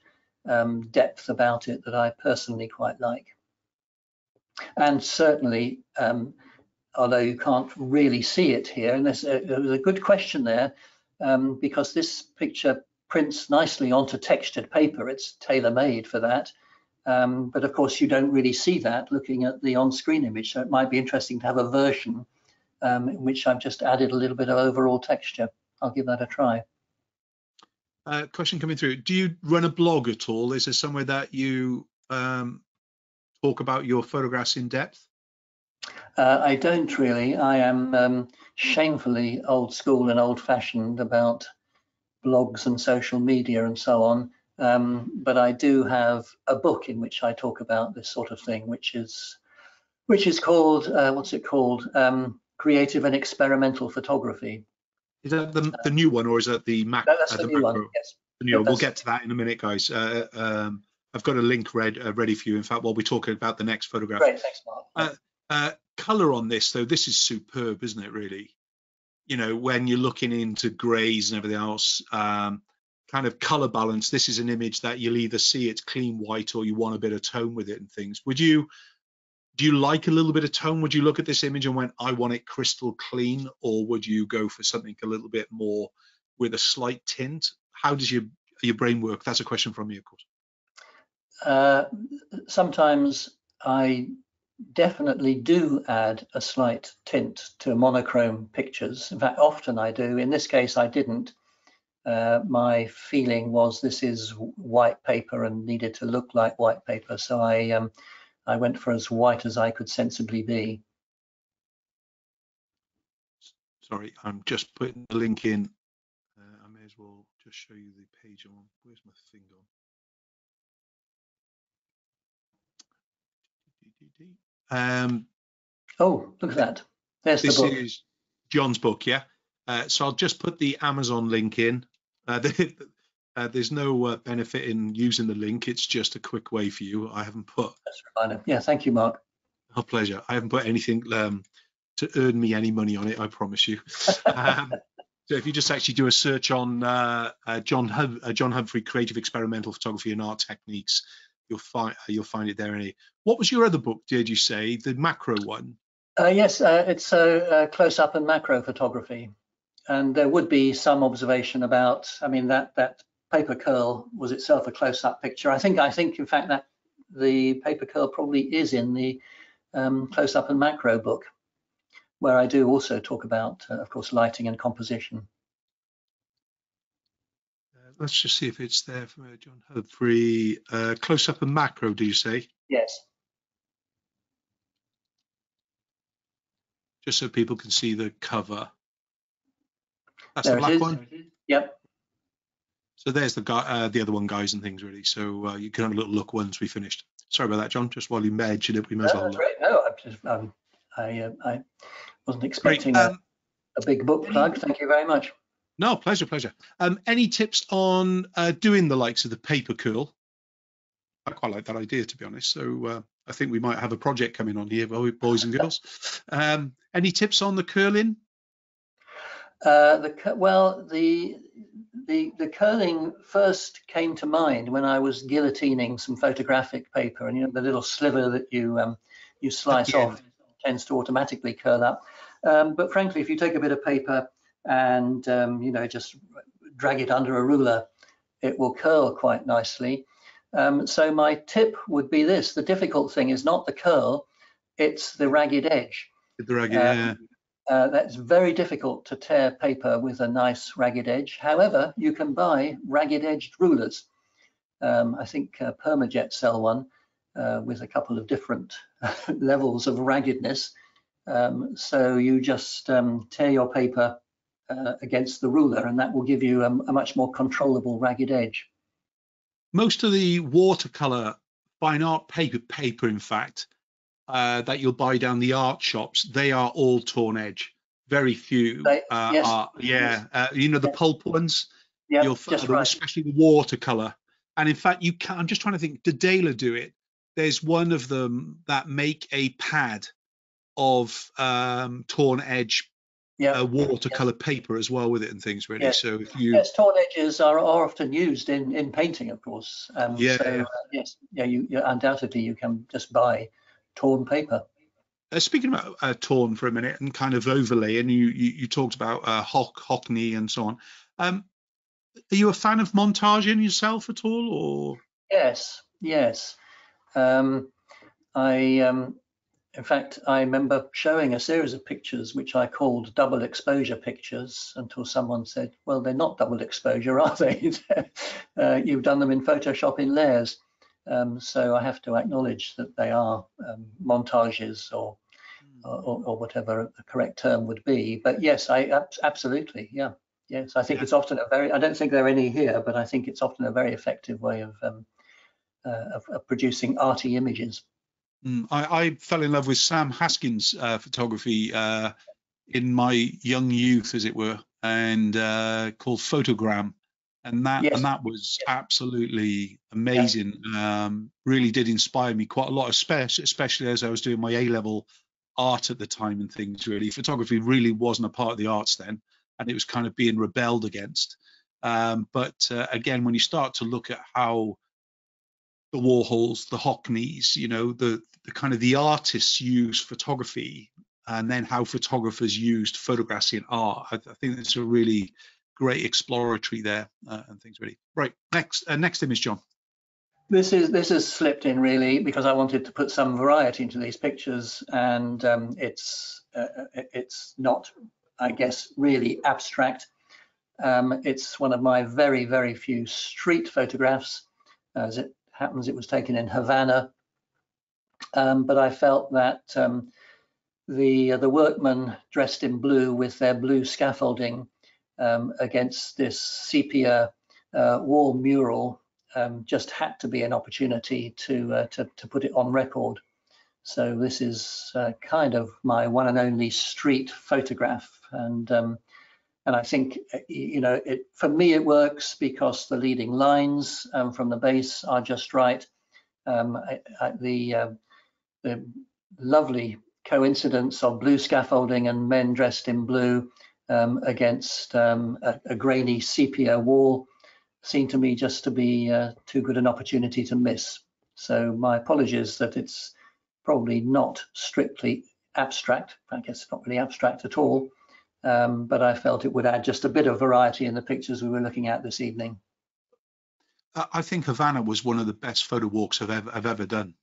depth about it that I personally quite like. And certainly, although you can't really see it here, and there was a good question there, because this picture prints nicely onto textured paper. It's tailor-made for that. But of course, you don't really see that looking at the on-screen image, so it might be interesting to have a version in which I've just added a little bit of overall texture. I'll give that a try. Question coming through. Do you run a blog at all? Is there somewhere that you talk about your photographs in depth? I don't really. I am shamefully old school and old-fashioned about blogs and social media and so on. But I do have a book in which I talk about this sort of thing, which is called what's it called? Creative and Experimental Photography. Is that the new one, or is that the Mac? No, that's the new one. Yes. The new one. We'll get to that in a minute, guys. I've got a link ready for you. In fact, while we talk about the next photograph. Great, thanks, Mark. Color on this, though, this is superb, isn't it? Really, you know, when you're looking into grays and everything else. Kind of color balance, this is an image that you'll either see it's clean white or you want a bit of tone with it and things. Do you like a little bit of tone? Would you look at this image and went, I want it crystal clean, or would you go for something a little bit more with a slight tint? How does your your brain work? That's a question from me, of course. Sometimes I definitely do add a slight tint to monochrome pictures. In fact, often I do. In this case, I didn't. My feeling was this is white paper and needed to look like white paper, so I went for as white as I could sensibly be. Sorry, I'm just putting the link in. I may as well just show you the page on. Where's my thing on? Oh, look at that. There's the book. This is John's book, yeah. So I'll just put the Amazon link in. There's no benefit in using the link. It's just a quick way for you. I haven't put. That's a reminder. Yeah, thank you, Mark. Our pleasure. I haven't put anything to earn me any money on it, I promise you. So if you just actually do a search on John Humphrey, Creative Experimental Photography and Art Techniques, you'll find it there. Any. What was your other book? Did you say the macro one? Yes, it's Close-up and Macro Photography, and there would be some observation about. I mean, that paper curl was itself a close-up picture. I think in fact that the paper curl probably is in the Close-up and Macro book, where I do also talk about, of course, lighting and composition. Let's just see if it's there for John Humphrey. Close-up and macro, do you say? Yes. Just so people can see the cover. That's the black one? Yep. So there's the other one, guys and things, really. So you can have a little look once we finished. Sorry about that, John. Just while you mentioned it, we might as well. No, I wasn't expecting a big book plug. Thank you very much. No, pleasure. Any tips on doing the likes of the paper curl? I quite like that idea, to be honest. So I think we might have a project coming on here, boys and girls. Any tips on the curling? Well, the curling first came to mind when I was guillotining some photographic paper, and you know the little sliver that you you slice off tends to automatically curl up. But frankly, if you take a bit of paper and you know, just drag it under a ruler, it will curl quite nicely. So my tip would be this: the difficult thing is not the curl, it's the ragged edge. The ragged, that's very difficult to tear paper with a nice ragged edge. However, you can buy ragged edged rulers. I think Permajet sell one with a couple of different levels of raggedness. So you just tear your paper against the ruler, and that will give you a much more controllable ragged edge. Most of the watercolor fine art paper in fact that you'll buy down the art shops, they are all torn edge. Very few yes. Are, yeah, you know, the pulp ones, yep, right. Especially the watercolor. And in fact you can, I'm just trying to think, did Dela do it? There's one of them that make a pad of torn edge, yeah, watercolor, yeah, paper as well with it and things, really. Yeah. So if you, yes, torn edges are often used in painting, of course. Yeah. So, yes, yeah, you undoubtedly you can just buy torn paper. Speaking about torn for a minute and kind of overlay, and you talked about Hockney and so on. Are you a fan of montaging yourself at all, or? Yes. In fact, I remember showing a series of pictures which I called double exposure pictures until someone said, well, they're not double exposure, are they? You've done them in Photoshop in layers. So I have to acknowledge that they are montages or whatever the correct term would be. But yes, absolutely. Yeah. Yes, I think it's often I don't think there are any here, but I think it's often a very effective way of producing arty images. I fell in love with Sam Haskins' photography in my young youth, as it were, and called Photogram, and that, yes, and that was, yes, absolutely amazing. Yeah. Really did inspire me quite a lot, especially as I was doing my A-level art at the time and things. Really, photography really wasn't a part of the arts then, and it was kind of being rebelled against. But again, when you start to look at how the Warhols, the Hockneys, you know, the kind of the artists use photography, and then how photographers used photography and art. I think it's a really great exploratory there and things really. Right, next image, John. This is slipped in really because I wanted to put some variety into these pictures, and it's not, I guess, really abstract. It's one of my very, very few street photographs. As it happens, it was taken in Havana, but I felt that the workmen dressed in blue with their blue scaffolding against this sepia wall mural just had to be an opportunity to put it on record. So this is kind of my one and only street photograph, and I think, you know, for me it works because the leading lines from the base are just right. The lovely coincidence of blue scaffolding and men dressed in blue against a grainy sepia wall seemed to me just to be too good an opportunity to miss. So my apologies that it's probably not strictly abstract. I guess it's not really abstract at all, but I felt it would add just a bit of variety in the pictures we were looking at this evening. I think Havana was one of the best photo walks I've ever done.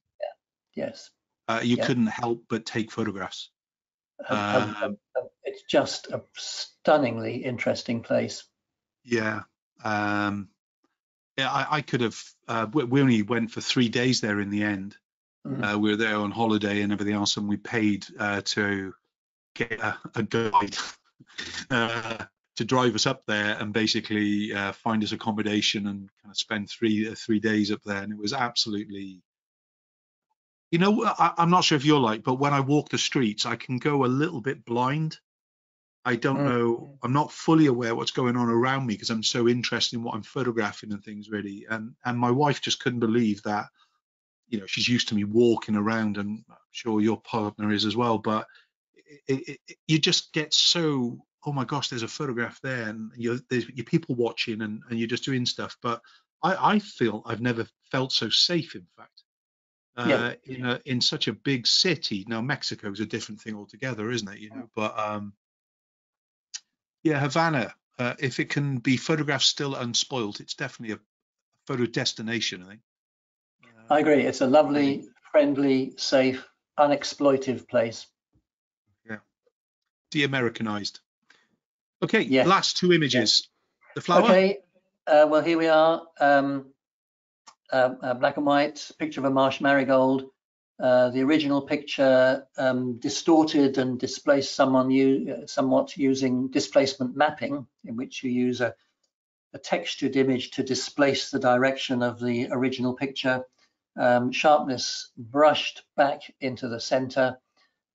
Yeah. Yes. You couldn't help but take photographs. It's just a stunningly interesting place. Yeah. I could have, we only went for 3 days there in the end. Mm. We were there on holiday and everything else, and we paid to get a guide to drive us up there and basically find us accommodation and kind of spend three days up there. And it was absolutely, you know, I'm not sure if you're like, but when I walk the streets, I can go a little bit blind. I don't know, I'm not fully aware what's going on around me because I'm so interested in what I'm photographing and things really. And my wife just couldn't believe that, you know, she's used to me walking around, and I'm sure your partner is as well, but you just get so, oh my gosh, there's a photograph there, and there's people watching and you're just doing stuff. But I feel I've never felt so safe, in fact, in such a big city. Now, Mexico is a different thing altogether, isn't it? You know, but, yeah, Havana, if it can be photographed still unspoiled, it's definitely a photo destination, I think. I agree. It's a lovely, friendly, safe, unexploitive place. Yeah. De-Americanized. Okay, yeah. Last two images. Yeah. The flower. Okay, well, here we are. A black and white picture of a marsh marigold. The original picture distorted and displaced someone somewhat using displacement mapping, in which you use a textured image to displace the direction of the original picture. Sharpness brushed back into the center,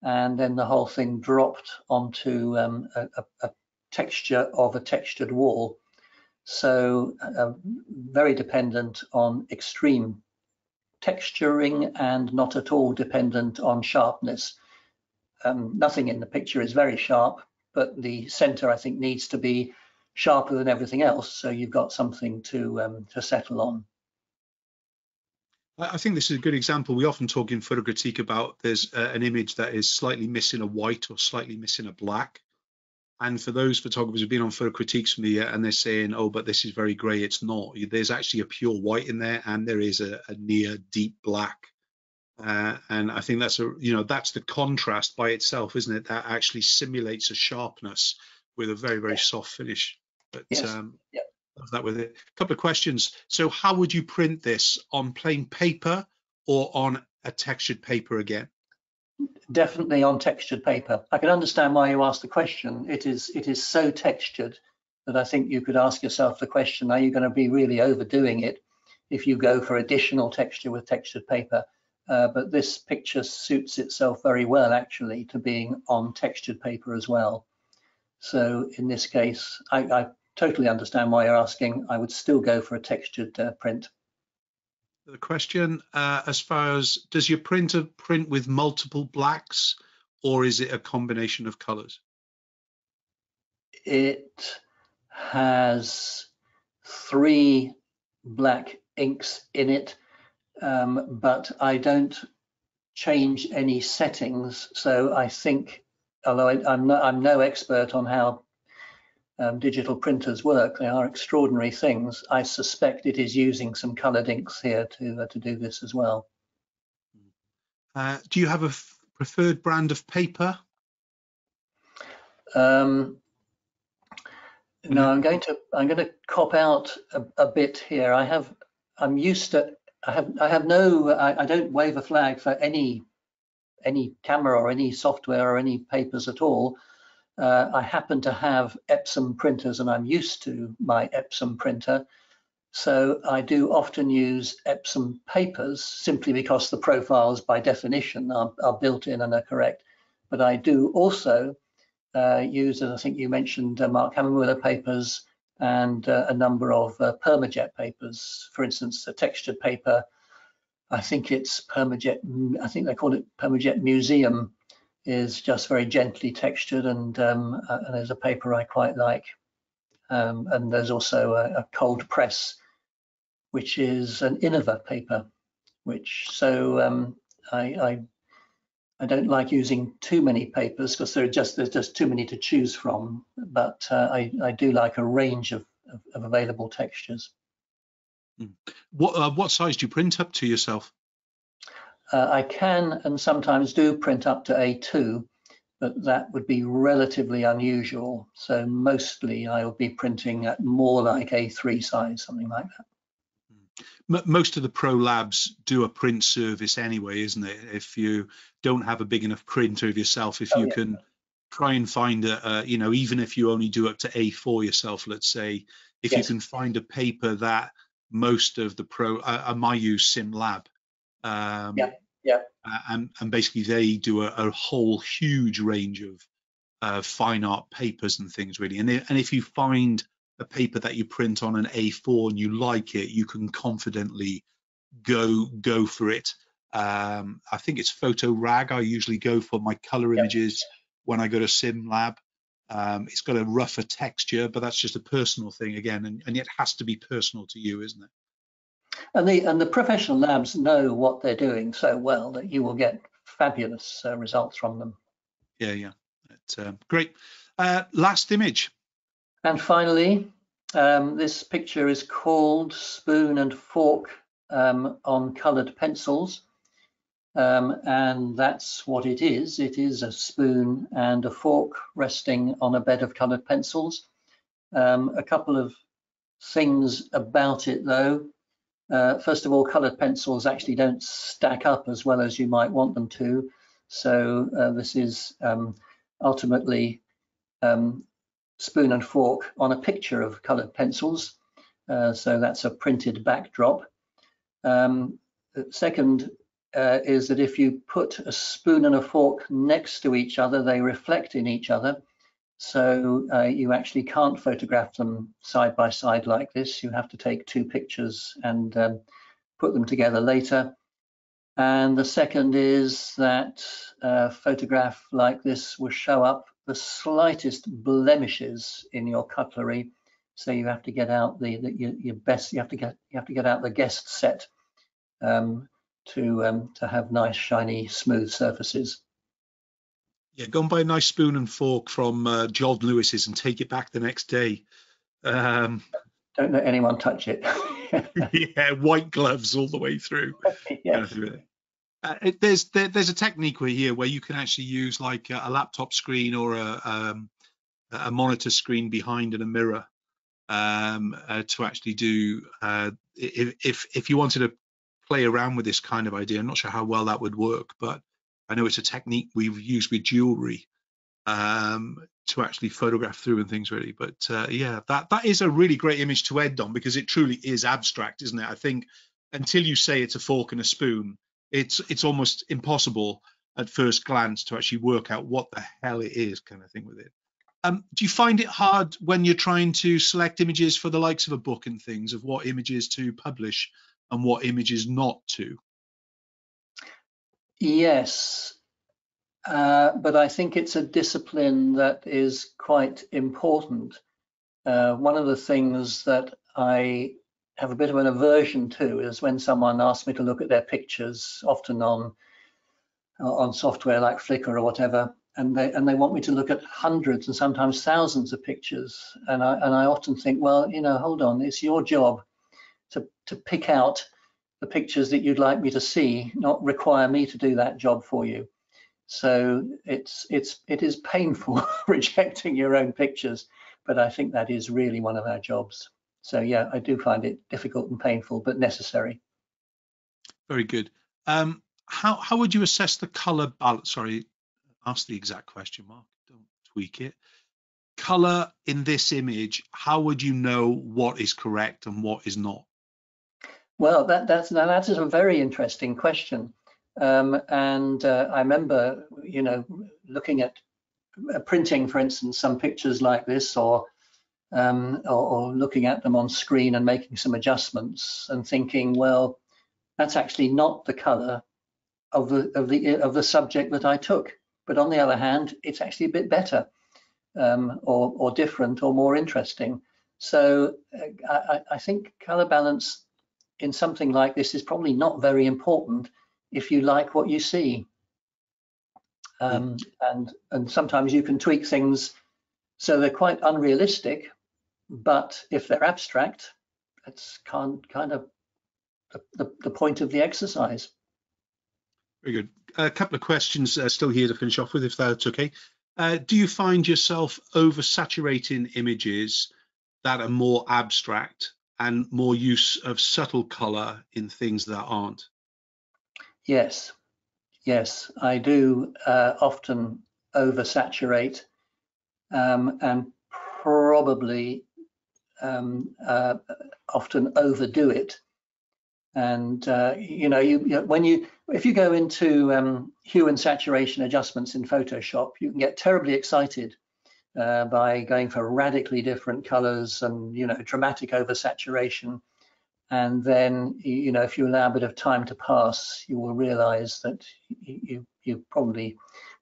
and then the whole thing dropped onto a texture of a textured wall. So very dependent on extreme texturing and not at all dependent on sharpness. Nothing in the picture is very sharp, but the center, I think, needs to be sharper than everything else, so you've got something to settle on. I think this is a good example. We often talk in photocritique about there's an image that is slightly missing a white or slightly missing a black, and for those photographers who've been on photocritiques with me and they're saying, oh, but this is very grey, it's not. There's actually a pure white in there, and there is a near deep black, and I think that's that's the contrast by itself, isn't it? That actually simulates a sharpness with a very, very soft finish. But yes. That with it. A couple of questions. So how would you print this, on plain paper or on a textured paper again? Definitely on textured paper. I can understand why you asked the question. It is so textured that I think you could ask yourself the question, are you going to be really overdoing it if you go for additional texture with textured paper? But this picture suits itself very well, actually, to being on textured paper as well. So in this case, I totally understand why you're asking. I would still go for a textured print. The question, as far as, does your printer print with multiple blacks, or is it a combination of colors? It has 3 black inks in it, but I don't change any settings. So I think, although I'm no expert on how digital printers work. They are extraordinary things. I suspect it is using some coloured inks here to do this as well. Do you have a preferred brand of paper? No, I'm going to cop out a bit here. I don't wave a flag for any camera or any software or any papers at all. I happen to have Epson printers, and I'm used to my Epson printer, so I do often use Epson papers simply because the profiles by definition are built in and are correct. But I do also use, and I think you mentioned Mark Hahnemühle papers and a number of Permajet papers, for instance, a textured paper. I think it's Permajet, I think they call it Permajet Museum, is just very gently textured, and there's a paper I quite like. And there's also a cold press, which is an Innova paper, which I don't like using too many papers because there's just too many to choose from, but I do like a range of available textures. What size do you print up to yourself? I can and sometimes do print up to A2, but that would be relatively unusual. So mostly I'll be printing at more like A3 size, something like that. Most of the pro labs do a print service anyway, isn't it? If you don't have a big enough print of yourself, if you can try and find a you know, even if you only do up to A4 yourself, let's say, if you can find a paper that most of the pro, a MyU Sim Lab, and basically they do a whole huge range of fine art papers and things really, and if you find a paper that you print on an A4 and you like it, you can confidently go for it. I think it's Photo Rag. I usually go for my color images when I go to Sim Lab. It's got a rougher texture, but that's just a personal thing again, and yet has to be personal to you, isn't it? And the professional labs know what they're doing so well that you will get fabulous results from them. Yeah. Great. Last image. And finally, this picture is called Spoon and Fork on Coloured Pencils, and that's what it is. It is a spoon and a fork resting on a bed of coloured pencils. A couple of things about it, though. First of all, coloured pencils actually don't stack up as well as you might want them to, so this is ultimately spoon and fork on a picture of coloured pencils, so that's a printed backdrop. Second is that if you put a spoon and a fork next to each other, they reflect in each other, so you actually can't photograph them side by side like this. You have to take two pictures and put them together later. And the second is that a photograph like this will show up the slightest blemishes in your cutlery, so you have to get out out the guest set to have nice shiny smooth surfaces. Yeah, go and buy a nice spoon and fork from John Lewis's and take it back the next day. Don't let anyone touch it. Yeah, white gloves all the way through. There's a technique here where you can actually use like a laptop screen or a monitor screen behind and a mirror to actually do if you wanted to play around with this kind of idea. I'm not sure how well that would work, but I know it's a technique we've used with jewelry to actually photograph through and things really. But that is a really great image to end on, because it truly is abstract, isn't it? I think until you say it's a fork and a spoon, it's almost impossible at first glance to actually work out what the hell it is, kind of thing with it. Do you find it hard when you're trying to select images for the likes of a book and things, of what images to publish and what images not to? Yes, but I think it's a discipline that is quite important. One of the things that I have a bit of an aversion to is when someone asks me to look at their pictures, often on software like Flickr or whatever, and they want me to look at hundreds and sometimes thousands of pictures, and I often think, well, you know, hold on, it's your job to pick out the pictures that you'd like me to see, not require me to do that job for you. So it is painful rejecting your own pictures, but I think that is really one of our jobs. So yeah, I do find it difficult and painful, but necessary. Very good. How would you assess the color balance? Sorry, ask the exact question, Mark, don't tweak it. Color in this image, how would you know what is correct and what is not? Well, that is a very interesting question. I remember, you know, looking at printing, for instance, some pictures like this, or looking at them on screen and making some adjustments and thinking, well, that's actually not the color of the subject that I took. But on the other hand, it's actually a bit better, or different, or more interesting. So I think color balance in something like this is probably not very important if you like what you see. And sometimes you can tweak things so they're quite unrealistic, but if they're abstract, that's kind of the point of the exercise. Very good. A couple of questions still here to finish off with, if that's okay. Do you find yourself oversaturating images that are more abstract and more use of subtle color in things that aren't? Yes, yes, I do often oversaturate, and probably often overdo it. And you know, if you go into hue and saturation adjustments in Photoshop, you can get terribly excited by going for radically different colors and, you know, dramatic oversaturation. And then, you know, if you allow a bit of time to pass, you will realize that you probably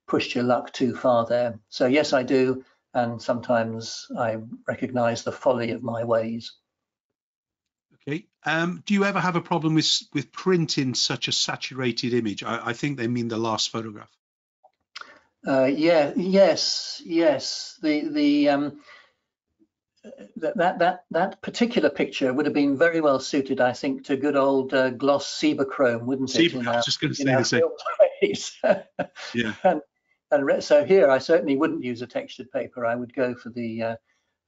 pushed your luck too far there. So yes, I do. And sometimes I recognize the folly of my ways. Okay. Do you ever have a problem with printing such a saturated image? I think they mean the last photograph. Yes. That particular picture would have been very well suited, I think, to good old gloss Cibachrome, wouldn't it? I was just going to say the same. Yeah. And so here, I certainly wouldn't use a textured paper. I would go for the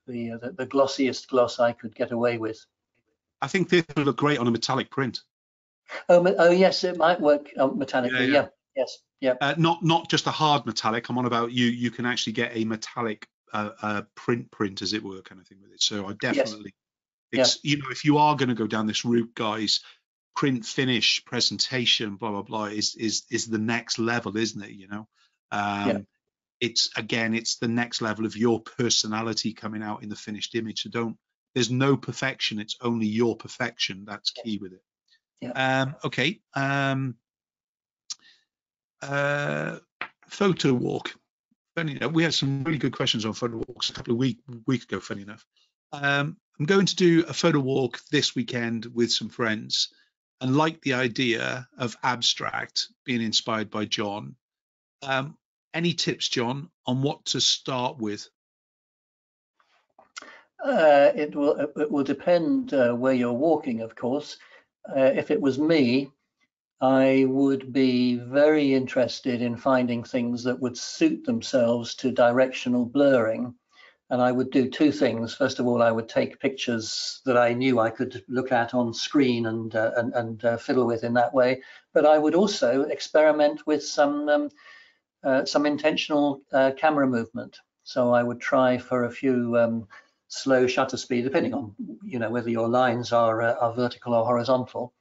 glossiest gloss I could get away with. I think this would look great on a metallic print. Oh yes, it might work metallically. Yeah. Yes. Yeah. Not just a hard metallic. I'm on about you can actually get a metallic print as it were, kind of thing with it. So I definitely, yes. You know, if you are going to go down this route, guys, print, finish, presentation, blah blah blah, is the next level, isn't it? You know, it's the next level of your personality coming out in the finished image. So there's no perfection. It's only your perfection. That's key with it. Yeah. Okay. Photo walk. Funny enough, we had some really good questions on photo walks a couple of weeks ago, funny enough. I'm going to do a photo walk this weekend with some friends, and like the idea of abstract, being inspired by John. Any tips, John, on what to start with? It will depend where you're walking, of course. If it was me, I would be very interested in finding things that would suit themselves to directional blurring. And I would do two things. First of all, I would take pictures that I knew I could look at on screen and fiddle with in that way. But I would also experiment with some intentional camera movement. So I would try for a few slow shutter speed, depending on, you know, whether your lines are vertical or horizontal.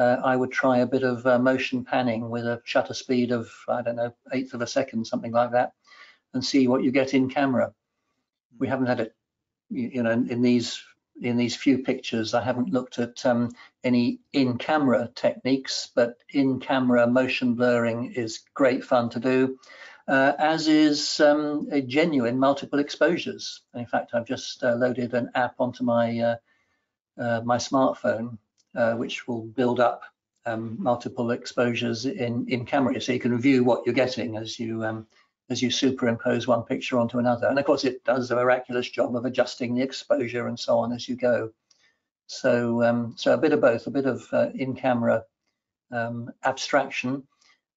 I would try a bit of motion panning with a shutter speed of, I don't know, 1/8 of a second, something like that, and see what you get in camera. We haven't had it, you know, in these few pictures, I haven't looked at any in-camera techniques, but in-camera motion blurring is great fun to do, as is a genuine multiple exposures. And in fact, I've just loaded an app onto my my smartphone, which will build up multiple exposures in camera, so you can view what you're getting as you as you superimpose one picture onto another. And of course, it does a miraculous job of adjusting the exposure and so on as you go. So, so a bit of both, a bit of in-camera abstraction,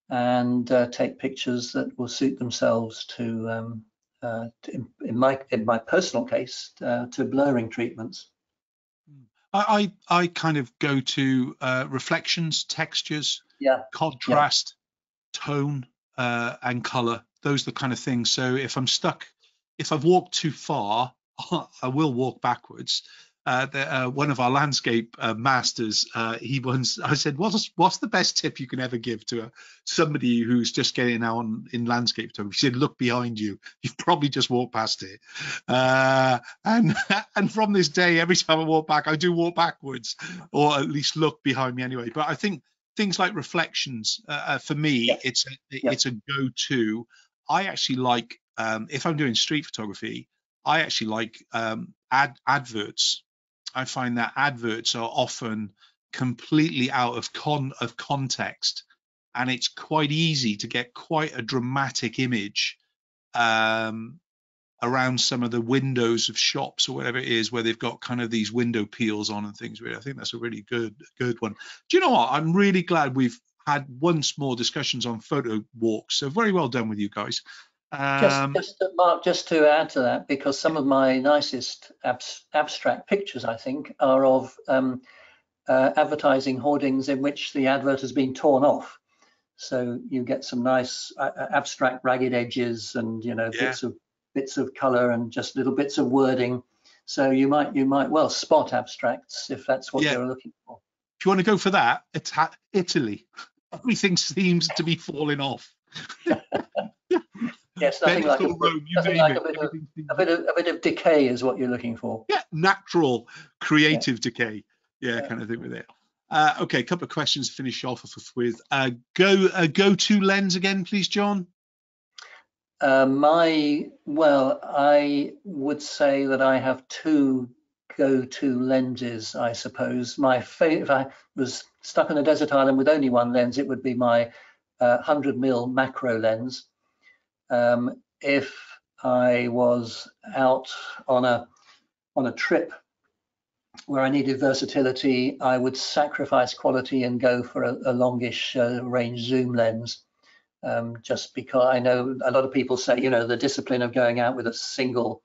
and take pictures that will suit themselves to, in my personal case, to blurring treatments. I kind of go to reflections, textures, contrast, tone, and color. Those are the kind of things. So if I'm stuck, if I've walked too far, I will walk backwards. One of our landscape masters, he once, I said, what's the best tip you can ever give to somebody who's just getting out in landscape photography? He said, look behind you. You've probably just walked past it. And from this day, every time I walk back, I do walk backwards, or at least look behind me anyway. But I think things like reflections, for me, it's a go-to. I actually like, if I'm doing street photography, I actually like adverts. I find that adverts are often completely out of context, and it's quite easy to get quite a dramatic image around some of the windows of shops or whatever it is, where they've got kind of these window peels on and things. I think that's a really good one. Do you know what? I'm really glad we've had once more discussions on photo walks. So very well done with you guys. Just to add to that, because some of my nicest abstract pictures, I think, are of advertising hoardings in which the advert has been torn off. So you get some nice abstract ragged edges, and bits of colour and just little bits of wording. So you might well spot abstracts if that's what you're looking for. If you want to go for that, it's Italy. Everything seems to be falling off. Yes, nothing like a bit of decay is what you're looking for. Yeah, natural, creative decay. Yeah, kind of thing with it. Okay, a couple of questions to finish off with. Go-to lens again, please, John. I would say that I have two go-to lenses, I suppose. If I was stuck on a desert island with only one lens, it would be my 100mm macro lens. If I was out on a trip where I needed versatility, I would sacrifice quality and go for a longish range zoom lens, just because I know a lot of people say, the discipline of going out with a single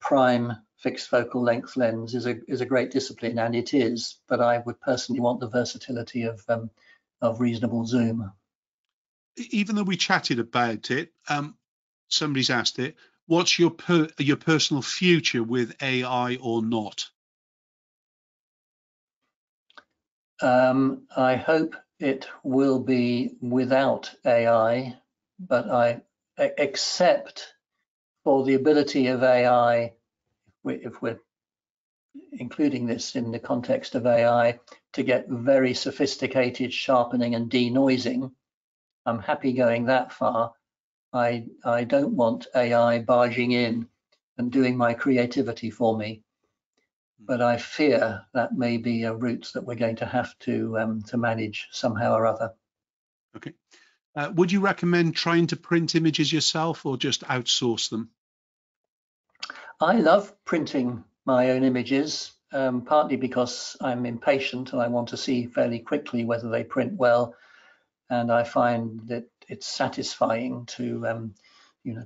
prime fixed focal length lens is a great discipline, and it is, but I would personally want the versatility of reasonable zoom. Even though we chatted about it, somebody's asked it, what's your personal future with AI or not? I hope it will be without AI, but I accept for the ability of AI, if we're including this in the context of AI, to get very sophisticated sharpening and denoising. I'm happy going that far. I don't want AI barging in and doing my creativity for me. But I fear that may be a route that we're going to have to manage somehow or other. Okay. Would you recommend trying to print images yourself or just outsource them? I love printing my own images, partly because I'm impatient and I want to see fairly quickly whether they print well. And I find that it's satisfying to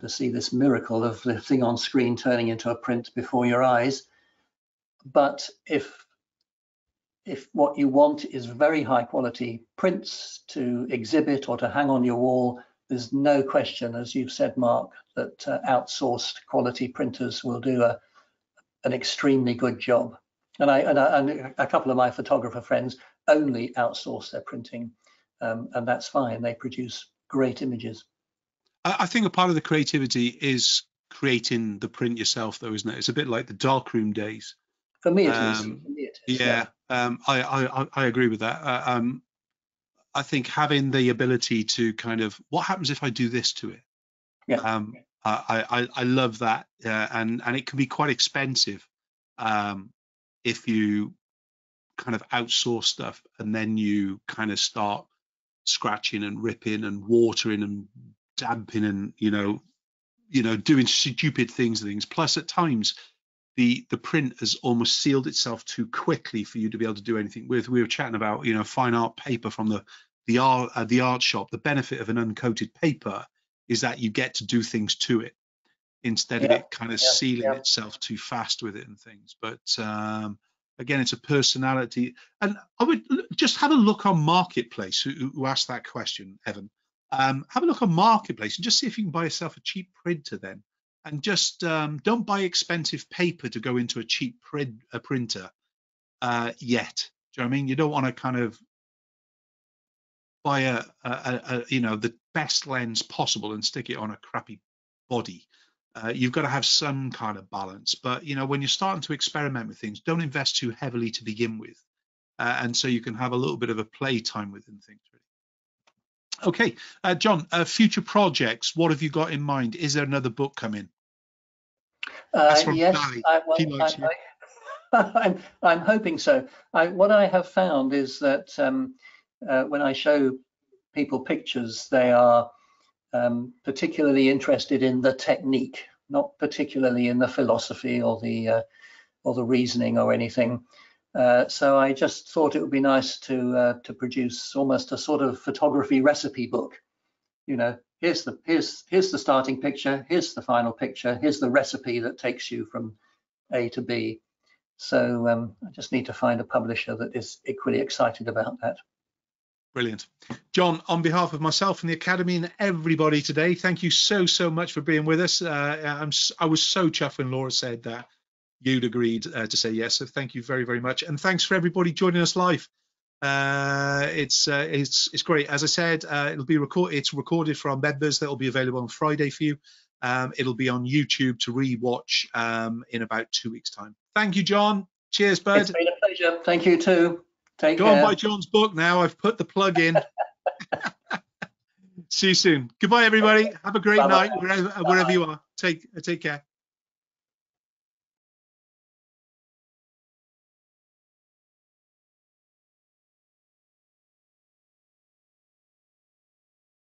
see this miracle of the thing on screen turning into a print before your eyes. But if what you want is very high quality prints to exhibit or to hang on your wall, there's no question, as you've said, Mark, that outsourced quality printers will do an extremely good job. And a couple of my photographer friends only outsource their printing. And that's fine. They produce great images. I think a part of the creativity is creating the print yourself, though, isn't it? It's a bit like the darkroom days. For me, it is. Yeah. I agree with that. I think having the ability to kind of, what happens if I do this to it? Yeah. I love that, and it can be quite expensive if you kind of outsource stuff and then you kind of start scratching and ripping and watering and damping and doing stupid things. Plus, at times, the print has almost sealed itself too quickly for you to be able to do anything with. We were chatting about fine art paper from the art shop. The benefit of an uncoated paper is that you get to do things to it instead of it kind of sealing itself too fast with it and things. But again, it's a personality, and I would just have a look on Marketplace, who asked that question, Evan. Have a look on Marketplace and just see if you can buy yourself a cheap printer then, and just don't buy expensive paper to go into a cheap printer yet. Do you know what I mean? You don't want to kind of buy a the best lens possible and stick it on a crappy body. You've got to have some kind of balance. But when you're starting to experiment with things, don't invest too heavily to begin with, and so you can have a little bit of a play time within things. Okay, John, future projects, what have you got in mind? Is there another book coming? Yes, I'm hoping so. What I have found is that when I show people pictures, they are particularly interested in the technique, not particularly in the philosophy or the reasoning or anything. So I just thought it would be nice to produce almost a sort of photography recipe book. Here's the starting picture, here's the final picture, here's the recipe that takes you from A to B. So I just need to find a publisher that is equally excited about that. Brilliant. John, on behalf of myself and the Academy and everybody today, thank you so much for being with us. I was so chuffed when Laura said that you'd agreed to say yes, so thank you very much, and thanks for everybody joining us live. It's great. As I said, it'll be recorded for our members. That'll be available on Friday for you. It'll be on YouTube to re-watch in about 2 weeks time. Thank you, John. Cheers, bud. It's been a pleasure. Thank you too. Take care. Go and buy John's book now. I've put the plug in. See you soon. Goodbye, everybody. Have a great night wherever you are. Take care.